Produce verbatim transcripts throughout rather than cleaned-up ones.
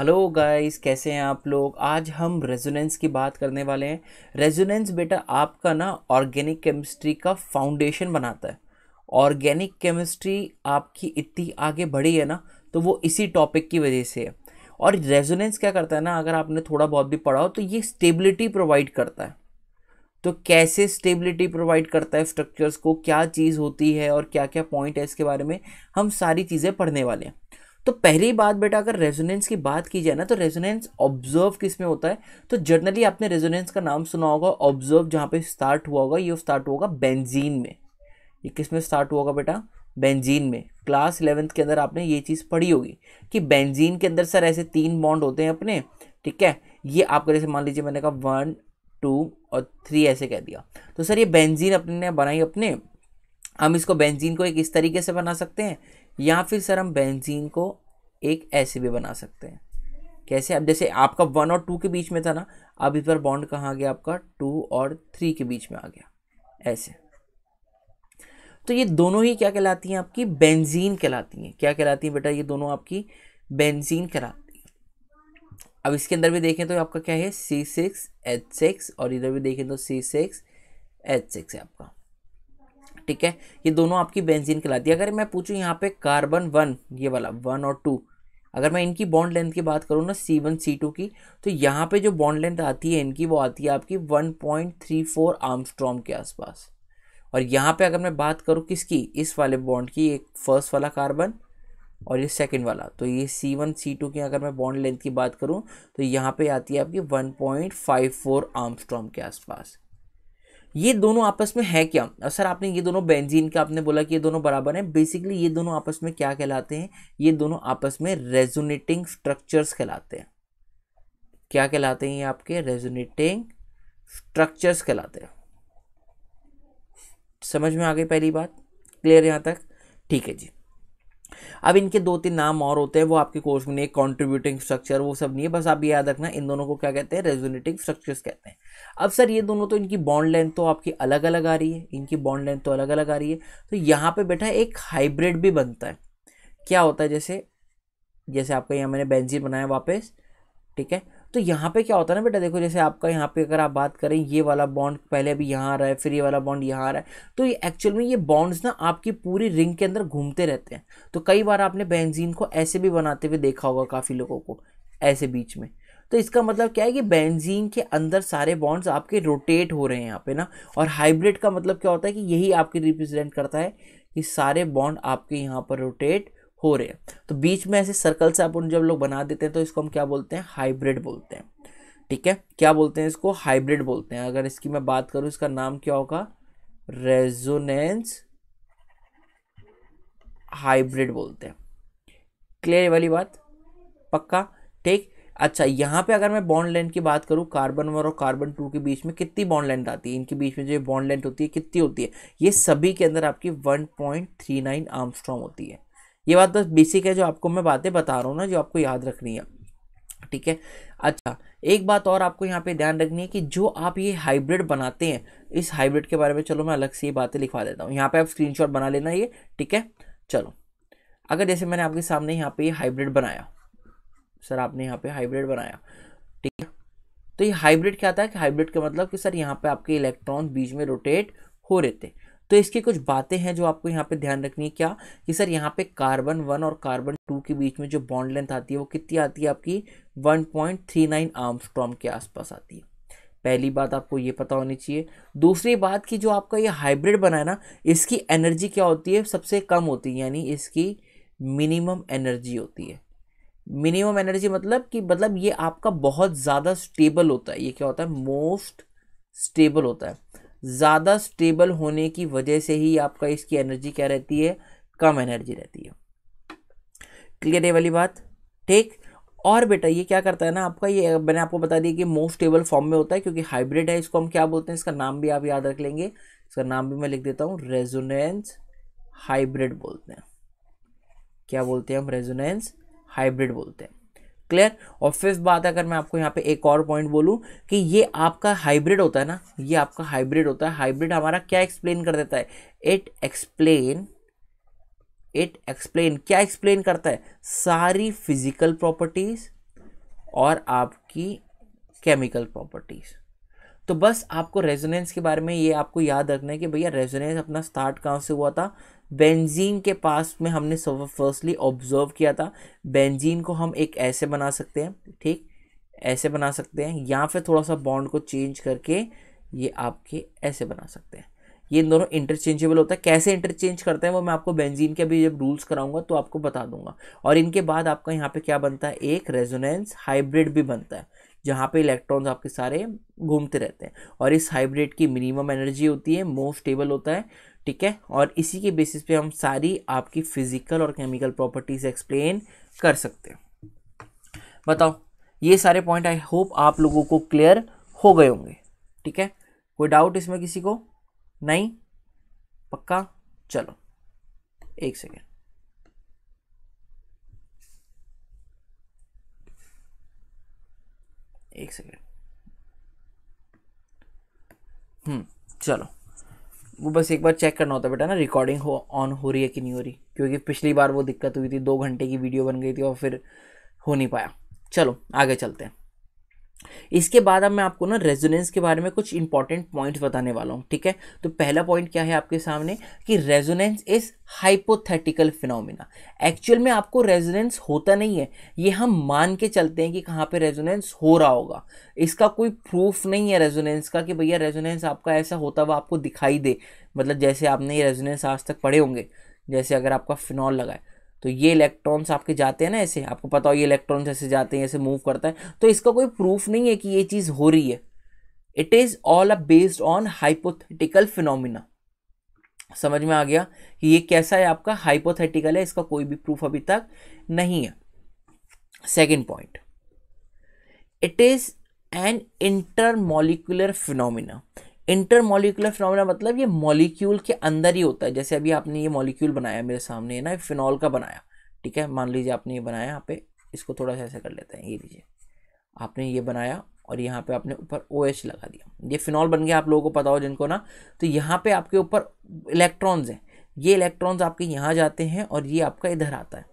Hello guys, कैसे हैं आप लोग। आज हम रेजोनेंस की बात करने वाले हैं। रेजोनेंस बेटा आपका ना ऑर्गेनिक केमिस्ट्री का फाउंडेशन बनाता है। ऑर्गेनिक केमिस्ट्री आपकी इतनी आगे बढ़ी है ना, तो वो इसी टॉपिक की वजह से है। और रेजोनेंस क्या करता है ना, अगर आपने थोड़ा बहुत भी पढ़ा हो तो ये स्टेबिलिटी प्रोवाइड करता है। तो कैसे स्टेबिलिटी प्रोवाइड करता है स्ट्रक्चर्स को, क्या चीज़ होती है और क्या क्या पॉइंट है, इसके बारे में हम सारी चीज़ें पढ़ने वाले हैं। तो पहली बात बेटा, अगर रेजोनेंस की बात की जाए ना, तो रेजोनेंस ऑब्जर्व किस में होता है। तो जनरली आपने रेजोनेंस का नाम सुना होगा ऑब्जर्व, जहाँ पे स्टार्ट हुआ होगा ये स्टार्ट होगा बेंजीन में। ये किस में स्टार्ट हुआ होगा बेटा, बेंजीन में। क्लास इलेवेंथ के अंदर आपने ये चीज़ पढ़ी होगी कि बेंजीन के अंदर सर ऐसे तीन बॉन्ड होते हैं अपने, ठीक है। ये आपका जैसे मान लीजिए मैंने कहा वन टू और थ्री ऐसे कह दिया, तो सर ये बेंजीन अपने बनाई अपने। हम इसको बेंजीन को एक इस तरीके से बना सकते हैं, या फिर सर हम बेंजीन को एक ऐसे भी बना सकते हैं। कैसे, अब जैसे आपका वन और टू के बीच में था ना, अब इस पर बॉन्ड कहाँ आ गया आपका, टू और थ्री के बीच में आ गया ऐसे। तो ये दोनों ही क्या कहलाती हैं आपकी, बेंजीन कहलाती हैं। क्या कहलाती हैं बेटा, ये दोनों आपकी बेंजीन कहलाती हैं। अब इसके अंदर भी देखें तो आपका क्या है, सी सिक्स एच सिक्स, और इधर भी देखें तो सी सिक्स एच सिक्स है आपका, ठीक है। ये दोनों आपकी बेंजीन कहलाती है। अगर मैं पूछूं यहाँ पे कार्बन वन, ये वाला वन और टू, अगर मैं इनकी बॉन्ड लेंथ की बात करूँ ना सी वन सी टू की, तो यहाँ पे जो बॉन्ड लेंथ आती है इनकी, वो आती है आपकी one point three four angstrom के आसपास। और यहाँ पे अगर मैं बात करूँ किसकी, इस वाले बॉन्ड की, एक फर्स्ट वाला कार्बन और ये सेकेंड वाला, तो ये सी वन सी टू की अगर मैं बॉन्ड लेंथ की बात करूँ तो यहाँ पे आती है आपकी one point five four angstrom के आसपास। ये दोनों आपस में है क्या, और सर आपने ये दोनों बेंजीन का आपने बोला कि ये दोनों बराबर हैं। बेसिकली ये दोनों आपस में क्या कहलाते हैं, ये दोनों आपस में रेजोनेटिंग स्ट्रक्चर्स कहलाते हैं। क्या कहलाते हैं ये आपके, रेजोनेटिंग स्ट्रक्चर्स कहलाते हैं। समझ में आ गई पहली बात, क्लियर यहाँ तक, ठीक है जी। अब इनके दो तीन नाम और होते हैं, वो आपके कोर्स में नहीं, कंट्रीब्यूटिंग स्ट्रक्चर वो सब नहीं है, बस आप ये याद रखना इन दोनों को क्या कहते हैं, रेजोनेटिंग स्ट्रक्चर्स कहते हैं। अब सर ये दोनों तो इनकी बॉन्ड लेंथ तो आपकी अलग अलग आ रही है, इनकी बॉन्ड लेंथ तो अलग अलग आ रही है, तो यहाँ पे बेटा एक हाइब्रिड भी बनता है। क्या होता है, जैसे जैसे आपका यहाँ मैंने बेंजीन बनाया वापस, ठीक है। तो यहाँ पे क्या होता है ना बेटा, देखो जैसे आपका यहाँ पे अगर आप बात करें, ये वाला बॉन्ड पहले अभी यहाँ आ रहा है, फिर ये वाला बॉन्ड यहाँ आ रहा है, तो ये एक्चुअल में ये बॉन्ड्स ना आपकी पूरी रिंग के अंदर घूमते रहते हैं। तो कई बार आपने बेंजीन को ऐसे भी बनाते हुए देखा होगा काफ़ी लोगों को, ऐसे बीच में। तो इसका मतलब क्या है कि बेंजीन के अंदर सारे बॉन्ड्स आपके रोटेट हो रहे हैं यहाँ पे ना। और हाइब्रिड का मतलब क्या होता है कि यही आपके रिप्रेजेंट करता है कि सारे बॉन्ड आपके यहाँ पर रोटेट हो रहे हैं। तो बीच में ऐसे सर्कल से आप उन जब लोग बना देते हैं, तो इसको हम क्या बोलते हैं, हाइब्रिड बोलते हैं, ठीक है। क्या बोलते हैं इसको, हाइब्रिड बोलते हैं। अगर इसकी मैं बात करूं, इसका नाम क्या होगा, रेजोनेंस हाइब्रिड बोलते हैं। क्लियर वाली बात, पक्का, ठीक। अच्छा, यहाँ पे अगर मैं बॉन्ड लेंथ की बात करूँ, कार्बन वन और कार्बन टू के बीच में कितनी बॉन्ड लेंथ आती है, इनके बीच में जो बॉन्ड लेंथ होती है कितनी होती है, ये सभी के अंदर आपकी one point three nine angstrom होती है। ये बात बस बेसिक है जो आपको मैं बातें बता रहा हूँ ना, जो आपको याद रखनी है, ठीक है। अच्छा, एक बात और आपको यहाँ पे ध्यान रखनी है कि जो आप ये हाइब्रिड बनाते हैं, इस हाइब्रिड के बारे में चलो मैं अलग से ये बातें लिखवा देता हूँ। यहाँ पे आप स्क्रीनशॉट बना लेना ये, ठीक है। चलो, अगर जैसे मैंने आपके सामने यहाँ पे ये हाइब्रिड बनाया, सर आपने यहाँ पे हाइब्रिड बनाया, ठीक है। तो ये हाइब्रिड क्या था, कि हाइब्रिड का मतलब कि सर यहाँ पे आपके इलेक्ट्रॉन बीच में रोटेट हो रहे थे। तो इसकी कुछ बातें हैं जो आपको यहाँ पे ध्यान रखनी है। क्या कि सर यहाँ पे कार्बन वन और कार्बन टू के बीच में जो बॉन्ड लेंथ आती है वो कितनी आती है आपकी, one point three nine angstrom के आसपास आती है। पहली बात आपको ये पता होनी चाहिए। दूसरी बात कि जो आपका ये हाइब्रिड बना है ना, इसकी एनर्जी क्या होती है, सबसे कम होती है, यानी इसकी मिनिमम एनर्जी होती है। मिनिमम एनर्जी मतलब कि मतलब ये आपका बहुत ज़्यादा स्टेबल होता है। ये क्या होता है, मोस्ट स्टेबल होता है। ज़्यादा स्टेबल होने की वजह से ही आपका इसकी एनर्जी क्या रहती है, कम एनर्जी रहती है। क्लियर है वाली बात, ठीक। और बेटा ये क्या करता है ना आपका, ये मैंने आपको बता दिया कि मोस्ट स्टेबल फॉर्म में होता है क्योंकि हाइब्रिड है। इसको हम क्या बोलते हैं, इसका नाम भी आप याद रख लेंगे। इसका नाम भी मैं लिख देता हूँ, रेजोनेंस हाइब्रिड बोलते हैं। क्या बोलते हैं हम, रेजोनेंस हाइब्रिड बोलते हैं। क्लियर। और फिफ्थ बात, अगर मैं आपको यहाँ पे एक और पॉइंट बोलूँ कि ये आपका हाइब्रिड होता है ना, ये आपका हाइब्रिड होता है। हाइब्रिड हमारा क्या एक्सप्लेन कर देता है, इट एक्सप्लेन इट एक्सप्लेन क्या एक्सप्लेन करता है, सारी फिजिकल प्रॉपर्टीज, और आपकी केमिकल प्रॉपर्टीज़। तो बस आपको रेजोनेंस के बारे में ये आपको याद रखना है कि भैया रेजोनेंस अपना स्टार्ट कहाँ से हुआ था, बेंजीन के पास में हमने फर्स्टली ऑब्जर्व किया था। बेंजीन को हम एक ऐसे बना सकते हैं, ठीक ऐसे बना सकते हैं, या फिर थोड़ा सा बॉन्ड को चेंज करके ये आपके ऐसे बना सकते हैं। ये दोनों इंटरचेंजेबल होता है, कैसे इंटरचेंज करते हैं वो मैं आपको बेंजीन के अभी जब रूल्स कराऊंगा तो आपको बता दूंगा। और इनके बाद आपका यहाँ पे क्या बनता है, एक रेजोनेंस हाइब्रिड भी बनता है जहाँ पे इलेक्ट्रॉन्स आपके सारे घूमते रहते हैं। और इस हाइब्रिड की मिनिमम एनर्जी होती है, मोस्ट स्टेबल होता है, ठीक है। और इसी के बेसिस पे हम सारी आपकी फिजिकल और केमिकल प्रॉपर्टीज एक्सप्लेन कर सकते हैं। बताओ ये सारे पॉइंट आई होप आप लोगों को क्लियर हो गए होंगे, ठीक है। कोई डाउट इसमें किसी को नहीं? पक्का? चलो एक सेकेंड, एक सेकेंड हम्म चलो, वो बस एक बार चेक करना होता है बेटा ना, रिकॉर्डिंग हो ऑन हो रही है कि नहीं हो रही, क्योंकि पिछली बार वो दिक्कत हुई थी, दो घंटे की वीडियो बन गई थी और फिर हो नहीं पाया। चलो आगे चलते हैं। इसके बाद अब मैं आपको ना रेजोनेंस के बारे में कुछ इंपॉर्टेंट पॉइंट्स बताने वाला हूँ, ठीक है। तो पहला पॉइंट क्या है आपके सामने कि resonance is hypothetical phenomena. Actual में आपको रेजोनेंस होता नहीं है, ये हम मान के चलते हैं कि कहाँ पे रेजोनेंस हो रहा होगा। इसका कोई प्रूफ नहीं है रेजोनेंस का कि भैया रेजोनेंस आपका ऐसा होता हुआ आपको दिखाई दे, मतलब जैसे आपने ये रेजोनेंस आज तक पढ़े होंगे, जैसे अगर आपका फिनॉल लगाए तो ये इलेक्ट्रॉन्स आपके जाते हैं ना ऐसे, आपको पता हो ये इलेक्ट्रॉन्स ऐसे जाते हैं, ऐसे मूव करता है। तो इसका कोई प्रूफ नहीं है कि ये चीज़ हो रही है, it is all a based on hypothetical phenomena. समझ में आ गया कि ये कैसा है, आपका हाइपोथेटिकल है, इसका कोई भी प्रूफ अभी तक नहीं है। Second point, it is an intermolecular phenomena. Intermolecular phenomena मतलब ये मॉलिक्यूल के अंदर ही होता है। जैसे अभी आपने ये मॉलिक्यूल बनाया मेरे सामने है ना, फिनॉल का बनाया, ठीक है। मान लीजिए आपने ये बनाया, यहाँ पे इसको थोड़ा सा ऐसे कर लेते हैं, ये लीजिए आपने ये बनाया और यहाँ पे आपने ऊपर ओएच लगा दिया, ये फिनॉल बन गया। आप लोगों को पता हो जिनको ना, तो यहाँ पे आपके ऊपर इलेक्ट्रॉन्स हैं, ये इलेक्ट्रॉन्स आपके यहाँ जाते हैं और ये आपका इधर आता है।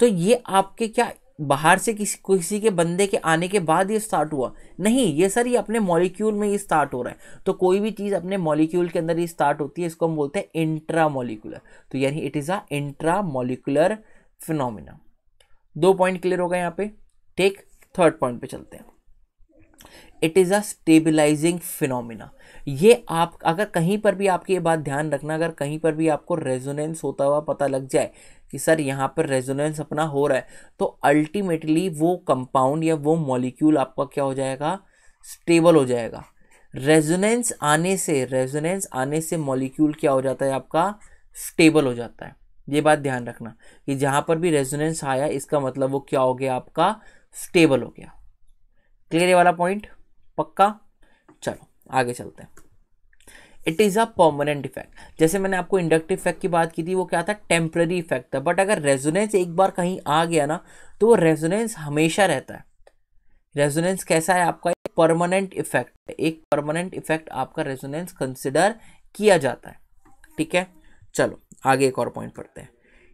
तो ये आपके क्या बाहर से किसी किसी के बंदे के आने के बाद ये स्टार्ट हुआ नहीं, ये सर ये अपने मॉलिक्यूल में ही स्टार्ट हो रहा है। तो कोई भी चीज़ अपने मॉलिक्यूल के अंदर ही स्टार्ट होती है, इसको हम बोलते हैं इंट्रा मॉलिक्यूलर। तो यानी it is a intra molecular phenomena. दो पॉइंट क्लियर हो गए यहाँ पे, ठीक। थर्ड पॉइंट पे चलते हैं, it is a stabilising phenomena. ये आप अगर कहीं पर भी, आपकी ये बात ध्यान रखना, अगर कहीं पर भी आपको रेजोनेंस होता हुआ पता लग जाए कि सर यहाँ पर रेजोनेंस अपना हो रहा है, तो अल्टीमेटली वो कंपाउंड या वो मॉलिक्यूल आपका क्या हो जाएगा, स्टेबल हो जाएगा। रेजोनेंस आने से रेजोनेंस आने से मॉलिक्यूल क्या हो जाता है, आपका स्टेबल हो जाता है। ये बात ध्यान रखना कि जहाँ पर भी रेजोनेंस आया इसका मतलब वो क्या हो गया, आपका स्टेबल हो गया। क्लियर ये वाला पॉइंट? पक्का? चलो आगे चलते हैं। It is a permanent effect. जैसे मैंने आपको इंडक्टिव इफेक्ट की बात की थी, वो क्या था, टेम्पररी इफेक्ट था। बट अगर रेजोनेंस एक बार कहीं आ गया ना, तो वो रेजोनेंस हमेशा रहता है। रेजोनेंस कैसा है आपका, एक परमानेंट इफेक्ट है, एक परमानेंट इफेक्ट आपका रेजोनेंस कंसिडर किया जाता है, ठीक है। चलो आगे एक और पॉइंट पढ़ते हैं।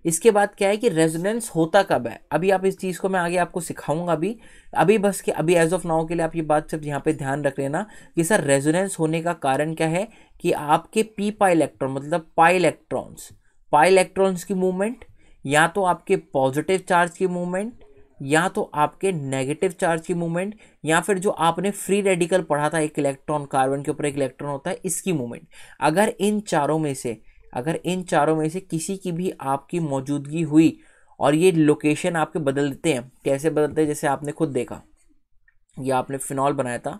इसके बाद क्या है कि रेजोनेंस होता कब है, अभी आप इस चीज़ को मैं आगे आपको सिखाऊंगा। अभी अभी बस कि अभी एज ऑफ नाउ के लिए आप ये बात सब यहाँ पे ध्यान रख लेना कि सर रेजोनेंस होने का कारण क्या है, कि आपके पी पाई इलेक्ट्रॉन मतलब पाई इलेक्ट्रॉन्स पाई इलेक्ट्रॉन्स की मूवमेंट, या तो आपके पॉजिटिव चार्ज की मूवमेंट, या तो आपके नेगेटिव चार्ज की मूवमेंट, या फिर जो आपने फ्री रेडिकल पढ़ा था, एक इलेक्ट्रॉन कार्बन के ऊपर एक इलेक्ट्रॉन होता है, इसकी मूवमेंट। अगर इन चारों में से अगर इन चारों में से किसी की भी आपकी मौजूदगी हुई, और ये लोकेशन आपके बदल देते हैं। कैसे बदलते हैं, जैसे आपने खुद देखा, ये आपने फिनॉल बनाया था,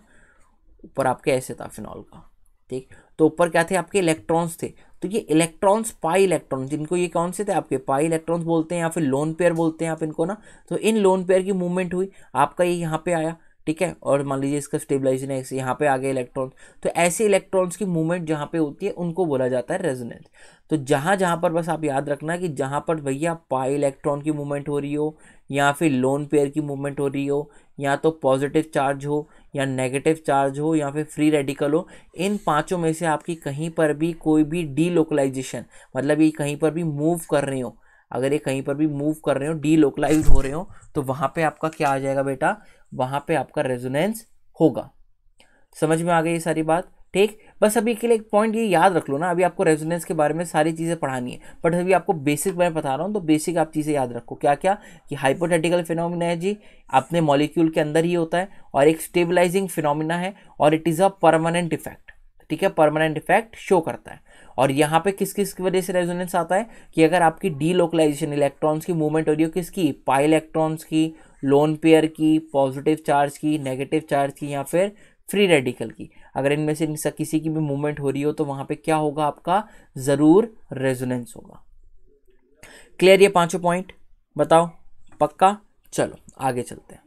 ऊपर आपके ऐसे था फिनॉल का, ठीक। तो ऊपर क्या थे आपके इलेक्ट्रॉन्स थे, तो ये इलेक्ट्रॉन्स पाई इलेक्ट्रॉन्स, इनको ये कौन से थे आपके पाई इलेक्ट्रॉन्स बोलते हैं, या फिर लोन पेयर बोलते हैं आप इनको ना। तो इन लोन पेयर की मूवमेंट हुई, आपका ये यहाँ पे आया, ठीक है। और मान लीजिए इसका स्टेबलाइजेशन है, यहाँ पे आ गए इलेक्ट्रॉन्स। तो ऐसे इलेक्ट्रॉन्स की मूवमेंट जहाँ पे होती है उनको बोला जाता है रेजोनेंस। तो जहाँ जहाँ पर बस आप याद रखना कि जहाँ पर भैया पाई इलेक्ट्रॉन की मूवमेंट हो रही हो, या फिर लोन पेयर की मूवमेंट हो रही हो, या तो पॉजिटिव चार्ज हो, या नेगेटिव चार्ज हो, या फिर फ्री रेडिकल हो, इन पाँचों में से आपकी कहीं पर भी कोई भी डीलोकलाइजेशन मतलब ये कहीं पर भी मूव कर रहे हो, अगर ये कहीं पर भी मूव कर रहे हो, डीलोकलाइज हो रहे हो, तो वहाँ पे आपका क्या आ जाएगा बेटा, वहाँ पे आपका रेजोनेंस होगा। समझ में आ गई ये सारी बात, ठीक। बस अभी के लिए एक पॉइंट ये याद रख लो ना, अभी आपको रेजोनेंस के बारे में सारी चीज़ें पढ़ानी है, बट अभी आपको बेसिक मैं बता रहा हूँ, तो बेसिक आप चीज़ें याद रखो। क्या क्या कि हाइपोथेटिकल फिनोमिना है जी, अपने मॉलिक्यूल के अंदर ही होता है, और एक स्टेबलाइजिंग फिनोमिना है, और it is a permanent effect, ठीक है, परमानेंट इफेक्ट शो करता है। और यहाँ पे किस किस की वजह से रेजोनेंस आता है कि अगर आपकी डी लोकलाइजेशन, इलेक्ट्रॉन्स की मूवमेंट हो रही हो, किसकी, पाई इलेक्ट्रॉन्स की, लोन पेयर की, पॉजिटिव चार्ज की, नेगेटिव चार्ज की, या फिर फ्री रेडिकल की, अगर इनमें से किसी की भी मूवमेंट हो रही हो तो वहाँ पे क्या होगा, आपका ज़रूर रेजोनेंस होगा। क्लियर ये पाँचों पॉइंट, बताओ पक्का? चलो आगे चलते हैं।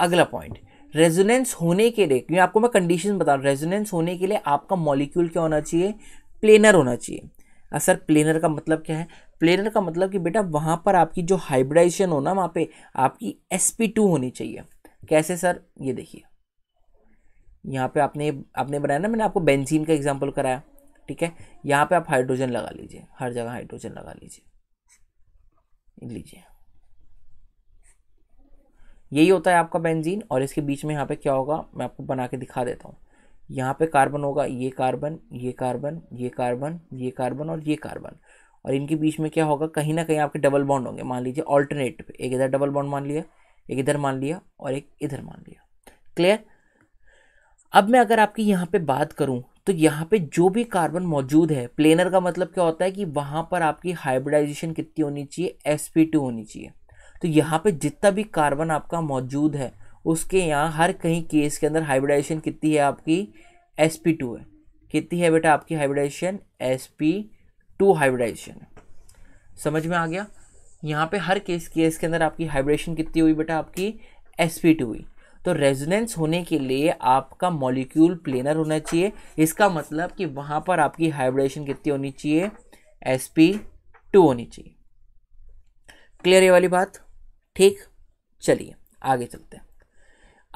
अगला पॉइंट, रेजोनेंस होने के लिए, क्योंकि आपको मैं कंडीशन बता रहा हूँ, रेजोनेंस होने के लिए आपका मॉलिक्यूल क्या होना चाहिए, प्लेनर होना चाहिए। सर प्लेनर का मतलब क्या है? प्लेनर का मतलब कि बेटा वहाँ पर आपकी जो हाइब्रिडाइजेशन हो ना, वहाँ पे आपकी एस पी टू होनी चाहिए। कैसे सर? ये देखिए यहाँ पे आपने आपने बनाया ना, मैंने आपको बेंजीन का एग्जांपल कराया, ठीक है। यहाँ पे आप हाइड्रोजन लगा लीजिए, हर जगह हाइड्रोजन लगा लीजिए लीजिए यही होता है आपका बेंजीन। और इसके बीच में यहाँ पे क्या होगा, मैं आपको बना के दिखा देता हूँ। यहाँ पे कार्बन होगा, ये कार्बन, ये कार्बन, ये कार्बन, ये कार्बन और ये कार्बन, और इनके बीच में क्या होगा, कहीं ना कहीं आपके डबल बॉन्ड होंगे। मान लीजिए ऑल्टरनेट पे एक इधर डबल बॉन्ड मान लिया, एक इधर मान लिया और एक इधर मान लिया। क्लियर। अब मैं अगर आपकी यहाँ पे बात करूँ तो यहाँ पे जो भी कार्बन मौजूद है, प्लेनर का मतलब क्या होता है कि वहाँ पर आपकी हाइब्रिडाइजेशन कितनी होनी चाहिए, एस पी टू होनी चाहिए। तो यहाँ पे जितना भी कार्बन आपका मौजूद है उसके यहाँ हर कहीं केस के अंदर हाइब्रिडाइजेशन कितनी है आपकी, एस पी टू है। कितनी है बेटा आपकी hybridisation, S P two hybridisation. समझ में आ गया? यहाँ पे हर केस केस के अंदर आपकी हाइब्रिडाइजेशन कितनी हुई बेटा आपकी, एस पी टू हुई। तो रेजोनेंस होने के लिए आपका मॉलिक्यूल प्लेनर होना चाहिए, इसका मतलब कि वहाँ पर आपकी हाइब्रिडाइजेशन कितनी होनी चाहिए, एस पी टू होनी चाहिए। क्लियर ये वाली बात, ठीक। चलिए आगे चलते हैं।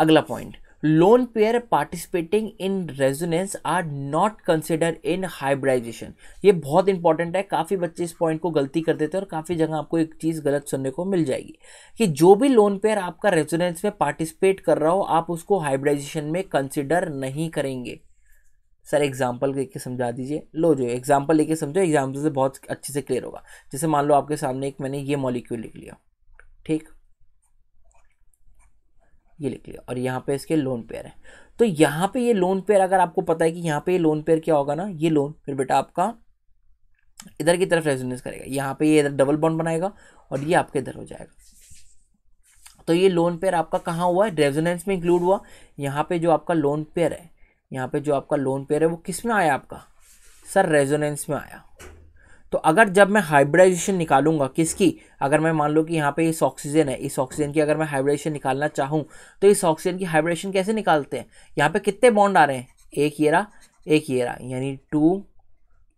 अगला point, lone pair participating in resonance are not consider in hybridisation. ये बहुत इंपॉर्टेंट है, काफ़ी बच्चे इस पॉइंट को गलती कर देते हैं और काफ़ी जगह आपको एक चीज़ गलत सुनने को मिल जाएगी कि जो भी लोन पेयर आपका रेजोनेंस में पार्टिसिपेट कर रहा हो आप उसको हाइब्रिडाइजेशन में कंसिडर नहीं करेंगे। सर एग्जाम्पल लेके समझा दीजिए। लो जो एग्जाम्पल लेके समझो, एग्जाम्पल से बहुत अच्छे से क्लियर होगा। जैसे मान लो आपके सामने एक मैंने ये मॉलिक्यूल लिख लिया, ठीक, ये लिख लिया, और यहाँ पे इसके लोन पेयर है। तो यहाँ पे ये लोन पेयर, अगर आपको पता है कि यहाँ पे ये लोन पेयर क्या होगा ना, ये लोन, फिर बेटा आपका इधर की तरफ रेजोनेंस करेगा। यहाँ पे ये इधर डबल बॉन्ड बनाएगा और ये आपके इधर हो जाएगा। तो ये लोन पेयर आपका कहाँ हुआ है, रेजोनेंस में इंक्लूड हुआ। यहाँ पे जो आपका लोन पेयर है, यहाँ पे जो आपका लोन पेयर है वो किस में आया आपका, सर रेजोनेंस में आया। तो अगर जब मैं हाइब्रिडाइजेशन निकालूंगा किसकी, अगर मैं मान लो कि यहाँ पे इस ऑक्सीजन है, इस ऑक्सीजन की अगर मैं हाइब्रिडाइजेशन निकालना चाहूँ तो इस ऑक्सीजन की हाइब्रिडाइजेशन कैसे निकालते हैं, यहाँ पे कितने बॉन्ड आ रहे हैं, एक ये रहा, एक ये रहा, यानी टू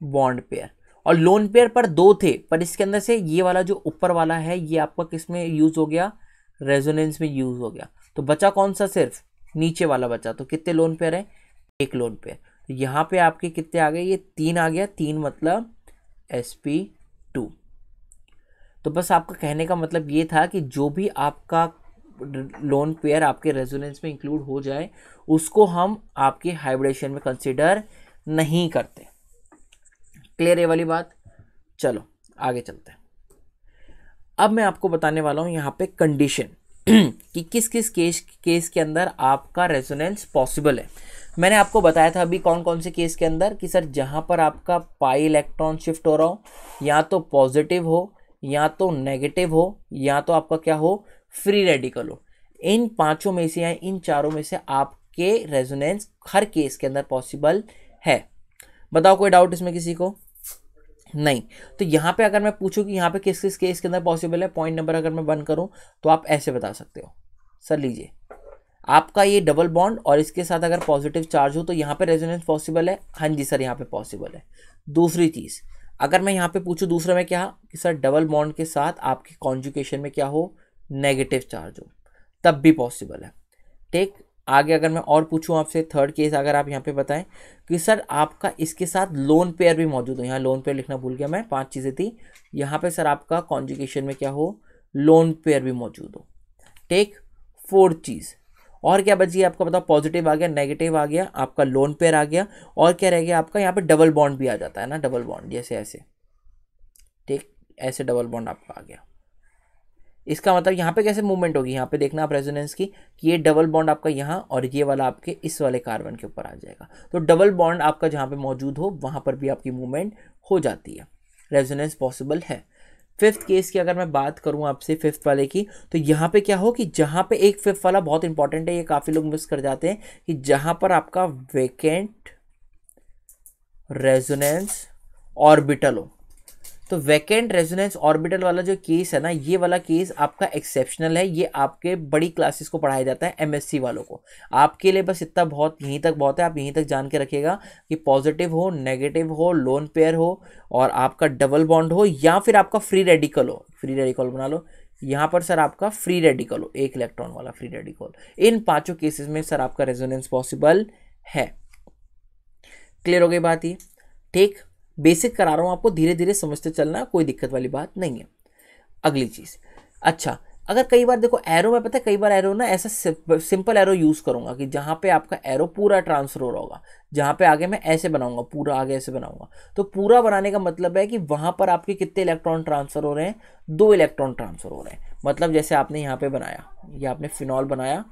बॉन्ड पेयर। और लोन पेयर पर दो थे, पर इसके अंदर से ये वाला जो ऊपर वाला है ये आपका किस में यूज़ हो गया, रेजोनेंस में यूज़ हो गया। तो बचा कौन सा, सिर्फ नीचे वाला बचा। तो कितने लोन पेयर हैं, एक लोन पेयर। तो यहाँ पे आपके कितने आ गए, ये तीन आ गया, तीन मतलब एस पी टू। तो बस आपका कहने का मतलब ये था कि जो भी आपका लोन पेयर आपके रेजोनेंस में इंक्लूड हो जाए उसको हम आपके हाइब्रिडाइजेशन में कंसीडर नहीं करते। क्लियर है वाली बात। चलो आगे चलते हैं। अब मैं आपको बताने वाला हूँ यहाँ पे कंडीशन कि किस किस केस केस के अंदर आपका रेजोनेंस पॉसिबल है। मैंने आपको बताया था अभी कौन कौन से केस के अंदर कि सर जहाँ पर आपका पाई इलेक्ट्रॉन शिफ्ट हो रहा हो, या तो पॉजिटिव हो, या तो नेगेटिव हो, या तो आपका क्या हो, फ्री रेडिकल हो। इन पांचों में से या इन चारों में से आपके रेजोनेंस हर केस के अंदर पॉसिबल है। बताओ कोई डाउट इसमें किसी को? नहीं। तो यहाँ पे अगर मैं पूछूँ कि यहाँ पे किस किस केस के अंदर पॉसिबल है, पॉइंट नंबर अगर मैं वन करूँ तो आप ऐसे बता सकते हो, सर लीजिए आपका ये डबल बॉन्ड और इसके साथ अगर पॉजिटिव चार्ज हो तो यहाँ पे रेजोनेंस पॉसिबल है। हाँ जी सर, यहाँ पे पॉसिबल है। दूसरी चीज़ अगर मैं यहाँ पे पूछूँ, दूसरा मैं क्या कि सर डबल बॉन्ड के साथ आपके कॉन्जुकेशन में क्या हो, नेगेटिव चार्ज हो, तब भी पॉसिबल है। ठीक, आगे अगर मैं और पूछूँ आपसे, थर्ड केस अगर आप यहाँ पे बताएं कि सर आपका इसके साथ लोन पेयर भी मौजूद हो, यहाँ लोन पेयर लिखना भूल गया मैं, पांच चीज़ें थी, यहाँ पे सर आपका कॉन्जुगेशन में क्या हो, लोन पेयर भी मौजूद हो। ठीक, फोर चीज़। और क्या बची है आपका, बताओ, पॉजिटिव आ गया, नेगेटिव आ गया, आपका लोन पेयर आ गया, और क्या रह गया आपका यहाँ पे डबल बॉन्ड भी आ जाता है ना, डबल बॉन्ड जैसे ऐसे, ठीक, ऐसे डबल बॉन्ड आपका आ गया। इसका मतलब यहाँ पे कैसे मूवमेंट होगी, यहाँ पे देखना आप रेजोनेंस की, कि ये डबल बॉन्ड आपका यहाँ और ये वाला आपके इस वाले कार्बन के ऊपर आ जाएगा। तो डबल बॉन्ड आपका जहाँ पे मौजूद हो वहाँ पर भी आपकी मूवमेंट हो जाती है, रेजोनेंस पॉसिबल है। फिफ्थ केस की अगर मैं बात करूँ आपसे, फिफ्थ वाले की, तो यहाँ पे क्या हो कि जहाँ पे एक फिफ्थ वाला बहुत इंपॉर्टेंट है, ये काफ़ी लोग मिस कर जाते हैं, कि जहाँ पर आपका वेकेंट रेजोनेंस ऑर्बिटल हो। तो वेकेंट रेजोनेंस ऑर्बिटल वाला जो केस है ना, ये वाला केस आपका एक्सेप्शनल है, ये आपके बड़ी क्लासेस को पढ़ाया जाता है, एमएससी वालों को। आपके लिए बस इतना बहुत यहीं तक बहुत है, आप यहीं तक जान के रखिएगा कि पॉजिटिव हो, नेगेटिव हो, लोन पेयर हो, और आपका डबल बॉन्ड हो, या फिर आपका फ्री रेडिकल हो। फ्री रेडिकल बना लो यहाँ पर सर, आपका फ्री रेडिकल हो, एक इलेक्ट्रॉन वाला फ्री रेडिकल। इन पाँचों केसेस में सर आपका रेजोनेंस पॉसिबल है। क्लियर हो गई बात ये, ठीक, बेसिक करा रहा हूँ आपको, धीरे धीरे समझते चलना, कोई दिक्कत वाली बात नहीं है। अगली चीज़, अच्छा, अगर कई बार देखो एरो में, पता है कई बार एरो ना ऐसा सिंपल एरो यूज़ करूँगा कि जहाँ पे आपका एरो पूरा ट्रांसफर हो रहा होगा, जहाँ पे आगे मैं ऐसे बनाऊँगा, पूरा आगे ऐसे बनाऊँगा। तो पूरा बनाने का मतलब है कि वहाँ पर आपके कितने इलेक्ट्रॉन ट्रांसफ़र हो रहे हैं, दो इलेक्ट्रॉन ट्रांसफ़र हो रहे हैं। मतलब जैसे आपने यहाँ पर बनाया, ये आपने फिनॉल बनाया,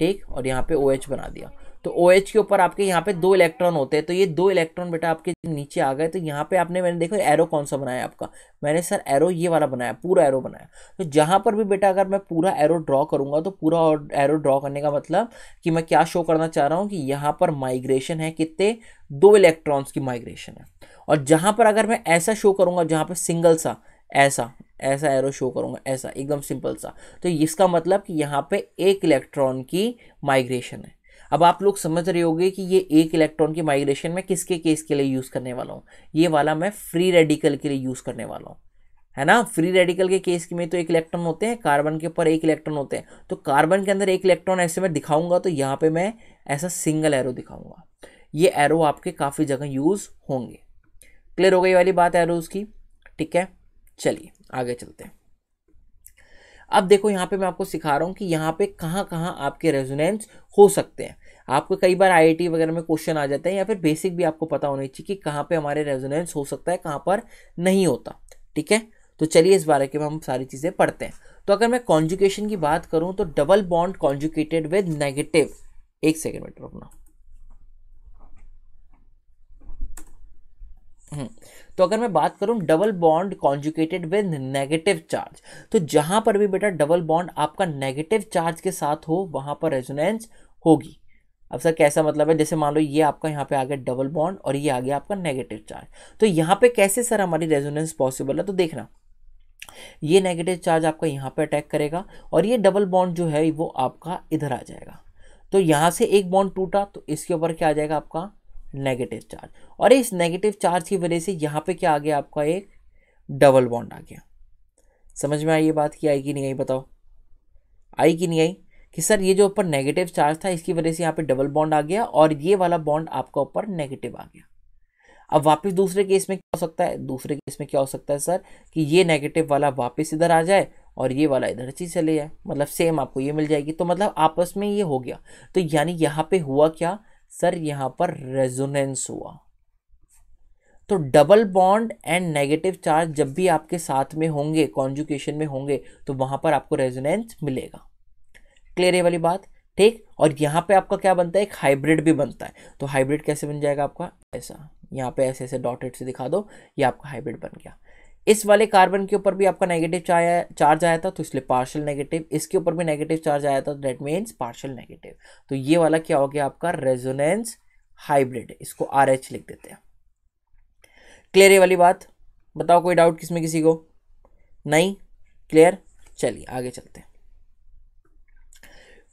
ठीक, और यहाँ पे ओ एच बना दिया, तो ओ एच के ऊपर आपके यहाँ पे दो इलेक्ट्रॉन होते हैं, तो ये दो इलेक्ट्रॉन बेटा आपके नीचे आ गए। तो यहाँ पे आपने, मैंने देखो एरो कौन सा बनाया आपका, मैंने सर एरो ये वाला बनाया, पूरा एरो बनाया। तो जहाँ पर भी बेटा अगर मैं पूरा एरो ड्रॉ करूँगा, तो पूरा एरो ड्रॉ करने का मतलब कि मैं क्या शो करना चाह रहा हूँ कि यहाँ पर माइग्रेशन है, कितने, दो इलेक्ट्रॉन्स की माइग्रेशन है। और जहाँ पर अगर मैं ऐसा शो करूँगा, जहाँ पर सिंगल सा ऐसा ऐसा एरो शो करूँगा, ऐसा एकदम सिंपल सा, तो इसका मतलब कि यहाँ पे एक इलेक्ट्रॉन की माइग्रेशन है। अब आप लोग समझ रहे होंगे कि ये एक इलेक्ट्रॉन की माइग्रेशन में किसके केस के लिए यूज़ करने वाला हूँ, ये वाला मैं फ्री रेडिकल के लिए यूज़ करने वाला हूँ, है ना। फ्री रेडिकल के केस में तो एक इलेक्ट्रॉन होते हैं, कार्बन के ऊपर एक इलेक्ट्रॉन होते हैं, तो कार्बन के अंदर एक इलेक्ट्रॉन ऐसे मैं दिखाऊँगा, तो यहाँ पर मैं ऐसा सिंगल एरो दिखाऊँगा। ये एरो आपके काफ़ी जगह यूज़ होंगे। क्लियर हो गई वाली बात एरोज़ की, ठीक है। चलिए आगे चलते हैं। अब देखो यहाँ पे मैं आपको सिखा रहा हूँ कि यहाँ पे कहाँ कहाँ आपके रेजोनेंस हो सकते हैं। आपको कई बार आईआईटी वगैरह में क्वेश्चन आ जाते हैं, या फिर बेसिक भी आपको पता होना चाहिए कि कहाँ पे हमारे रेजोनेंस हो सकता है, कहाँ पर नहीं होता, ठीक है। तो चलिए इस बारे में हम सारी चीज़ें पढ़ते हैं। तो अगर मैं कॉन्जुगेशन की बात करूँ, तो double bond conjugated with negative, एक सेकेंड बेटा अपना, तो अगर मैं बात करूं double bond conjugated with negative charge, तो जहां पर भी बेटा डबल बॉन्ड आपका नेगेटिव चार्ज के साथ हो, वहां पर रेजोनेंस होगी। अब सर कैसा मतलब है, जैसे मान लो ये आपका यहाँ पे आ गया डबल बॉन्ड और ये आ गया आपका नेगेटिव चार्ज, तो यहाँ पे कैसे सर हमारी रेजोनेंस पॉसिबल है। तो देखना, ये नेगेटिव चार्ज आपका यहाँ पे अटैक करेगा और ये डबल बॉन्ड जो है वो आपका इधर आ जाएगा। तो यहाँ से एक बॉन्ड टूटा, तो इसके ऊपर क्या आ जाएगा आपका नेगेटिव चार्ज, और इस नेगेटिव चार्ज की वजह से यहाँ पे क्या आ गया आपका, एक डबल बॉन्ड आ गया। समझ में आई ये बात, कि आई कि नहीं आई, बताओ आई कि नहीं आई, कि सर ये जो ऊपर नेगेटिव चार्ज था इसकी वजह से यहाँ पे डबल बॉन्ड आ गया और ये वाला बॉन्ड आपका ऊपर नेगेटिव आ गया। अब वापस दूसरे केस में क्या हो सकता है, दूसरे केस में क्या हो सकता है सर, कि ये नेगेटिव वाला वापस इधर आ जाए और ये वाला इधर चीज चले जाए, मतलब सेम आपको ये मिल जाएगी, तो मतलब आपस में ये हो गया। तो यानी यहाँ पे हुआ क्या सर, यहाँ पर रेजोनेंस हुआ। तो double bond and negative charge जब भी आपके साथ में होंगे, कॉन्जुगेशन में होंगे, तो वहां पर आपको रेजोनेंस मिलेगा। क्लियर है वाली बात, ठीक। और यहाँ पे आपका क्या बनता है, एक हाइब्रिड भी बनता है। तो हाइब्रिड कैसे बन जाएगा आपका, ऐसा यहाँ पे ऐसे ऐसे डॉटेड से दिखा दो, ये आपका हाइब्रिड बन गया। इस वाले कार्बन के ऊपर भी आपका नेगेटिव चार्ज आया था, तो इसलिए पार्शियल नेगेटिव। इसके ऊपर भी नेगेटिव चार्ज आया था, दैट मीन्स पार्शियल नेगेटिव। तो ये वाला क्या हो गया आपका, रेजोनेंस हाइब्रिड, इसको आरएच लिख देते हैं। क्लियर है वाली बात, बताओ कोई डाउट किसमें किसी को, नहीं क्लियर। चलिए आगे चलते हैं।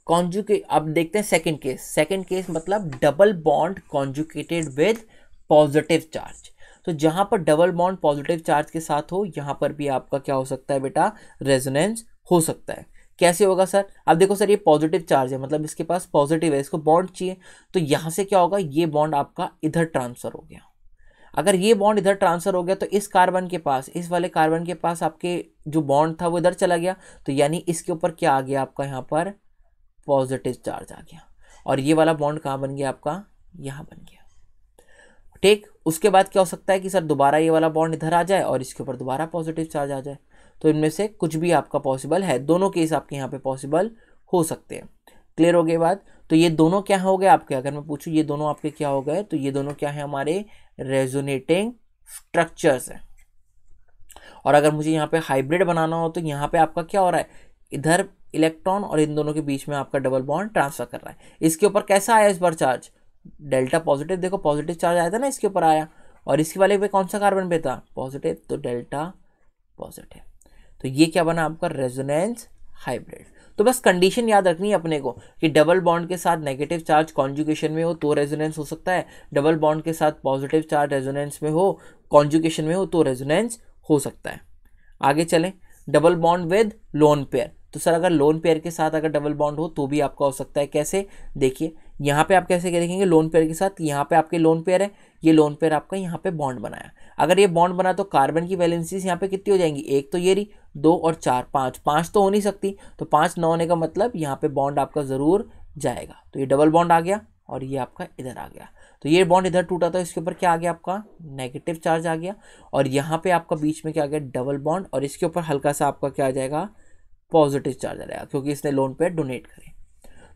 कॉन्जुकेट, अब देखते हैं सेकेंड केस। सेकेंड केस मतलब double bond conjugated with positive charge. तो जहां पर डबल बॉन्ड पॉजिटिव चार्ज के साथ हो, यहां पर भी आपका क्या हो सकता है बेटा, रेजोनेंस हो सकता है। कैसे होगा सर, अब देखो सर ये पॉजिटिव चार्ज है, मतलब इसके पास पॉजिटिव है, इसको बॉन्ड चाहिए। तो यहां से क्या होगा, ये बॉन्ड आपका इधर ट्रांसफर हो गया। अगर ये बॉन्ड इधर ट्रांसफर हो गया, तो इस कार्बन के पास, इस वाले कार्बन के पास आपके जो बॉन्ड था वो इधर चला गया, तो यानी इसके ऊपर क्या आ गया आपका यहाँ पर पॉजिटिव चार्ज आ गया और ये वाला बॉन्ड कहाँ बन गया आपका, यहाँ बन गया। ठीक, उसके बाद क्या हो सकता है कि सर दोबारा ये वाला बॉन्ड इधर आ जाए और इसके ऊपर दोबारा पॉजिटिव चार्ज आ जाए, तो इनमें से कुछ भी आपका पॉसिबल है, दोनों केस आपके यहाँ पे पॉसिबल हो सकते हैं। क्लियर हो गई बात। तो ये दोनों क्या हो गए आपके, अगर मैं पूछूं ये दोनों आपके क्या हो गए, तो ये दोनों क्या है हमारे रेजोनेटिंग स्ट्रक्चर्स हैं। और अगर मुझे यहाँ पे हाइब्रिड बनाना हो तो यहाँ पे आपका क्या हो रहा है, इधर इलेक्ट्रॉन और इन दोनों के बीच में आपका डबल बॉन्ड ट्रांसफर कर रहा है। इसके ऊपर कैसा आया इस बार चार्ज, डेल्टा पॉजिटिव, देखो पॉजिटिव चार्ज आया था ना इसके ऊपर आया, और इसके वाले पे कौन सा कार्बन पे था, पॉजिटिव, तो डेल्टा पॉजिटिव। तो ये क्या बना आपका रेजोनेंस हाइब्रिड। तो बस कंडीशन याद रखनी है अपने को कि डबल बॉन्ड के साथ नेगेटिव चार्ज कॉन्जुगेशन में हो तो रेजोनेंस हो सकता है, डबल बॉन्ड के साथ पॉजिटिव चार्ज रेजोनेंस में हो, कॉन्जुगेशन में हो तो रेजोनेंस हो सकता है। आगे चलें, double bond with lone pair, तो सर अगर लोन पेयर के साथ अगर डबल बॉन्ड हो तो भी आपका हो सकता है। कैसे, देखिए यहाँ पे आप कैसे क्या देखेंगे, लोन पेयर के साथ यहाँ पे आपके लोन पेयर है, ये लोन पेयर आपका यहाँ पे बॉन्ड बनाया, अगर ये बॉन्ड बना तो कार्बन की वैलेंसीज यहाँ पे कितनी हो जाएंगी, एक तो ये रही, दो और चार, पाँच, पाँच तो हो नहीं सकती, तो पाँच न होने का मतलब यहाँ पे बॉन्ड आपका ज़रूर जाएगा। तो ये डबल बॉन्ड आ गया और ये आपका इधर आ गया, तो ये बॉन्ड इधर टूटा तो इसके ऊपर क्या आ गया आपका, नेगेटिव चार्ज आ गया, और यहाँ पे आपका बीच में क्या आ गया, डबल बॉन्ड, और इसके ऊपर हल्का सा आपका क्या आ जाएगा, पॉजिटिव चार्ज आ जाएगा क्योंकि इसने लोन पेयर डोनेट करे।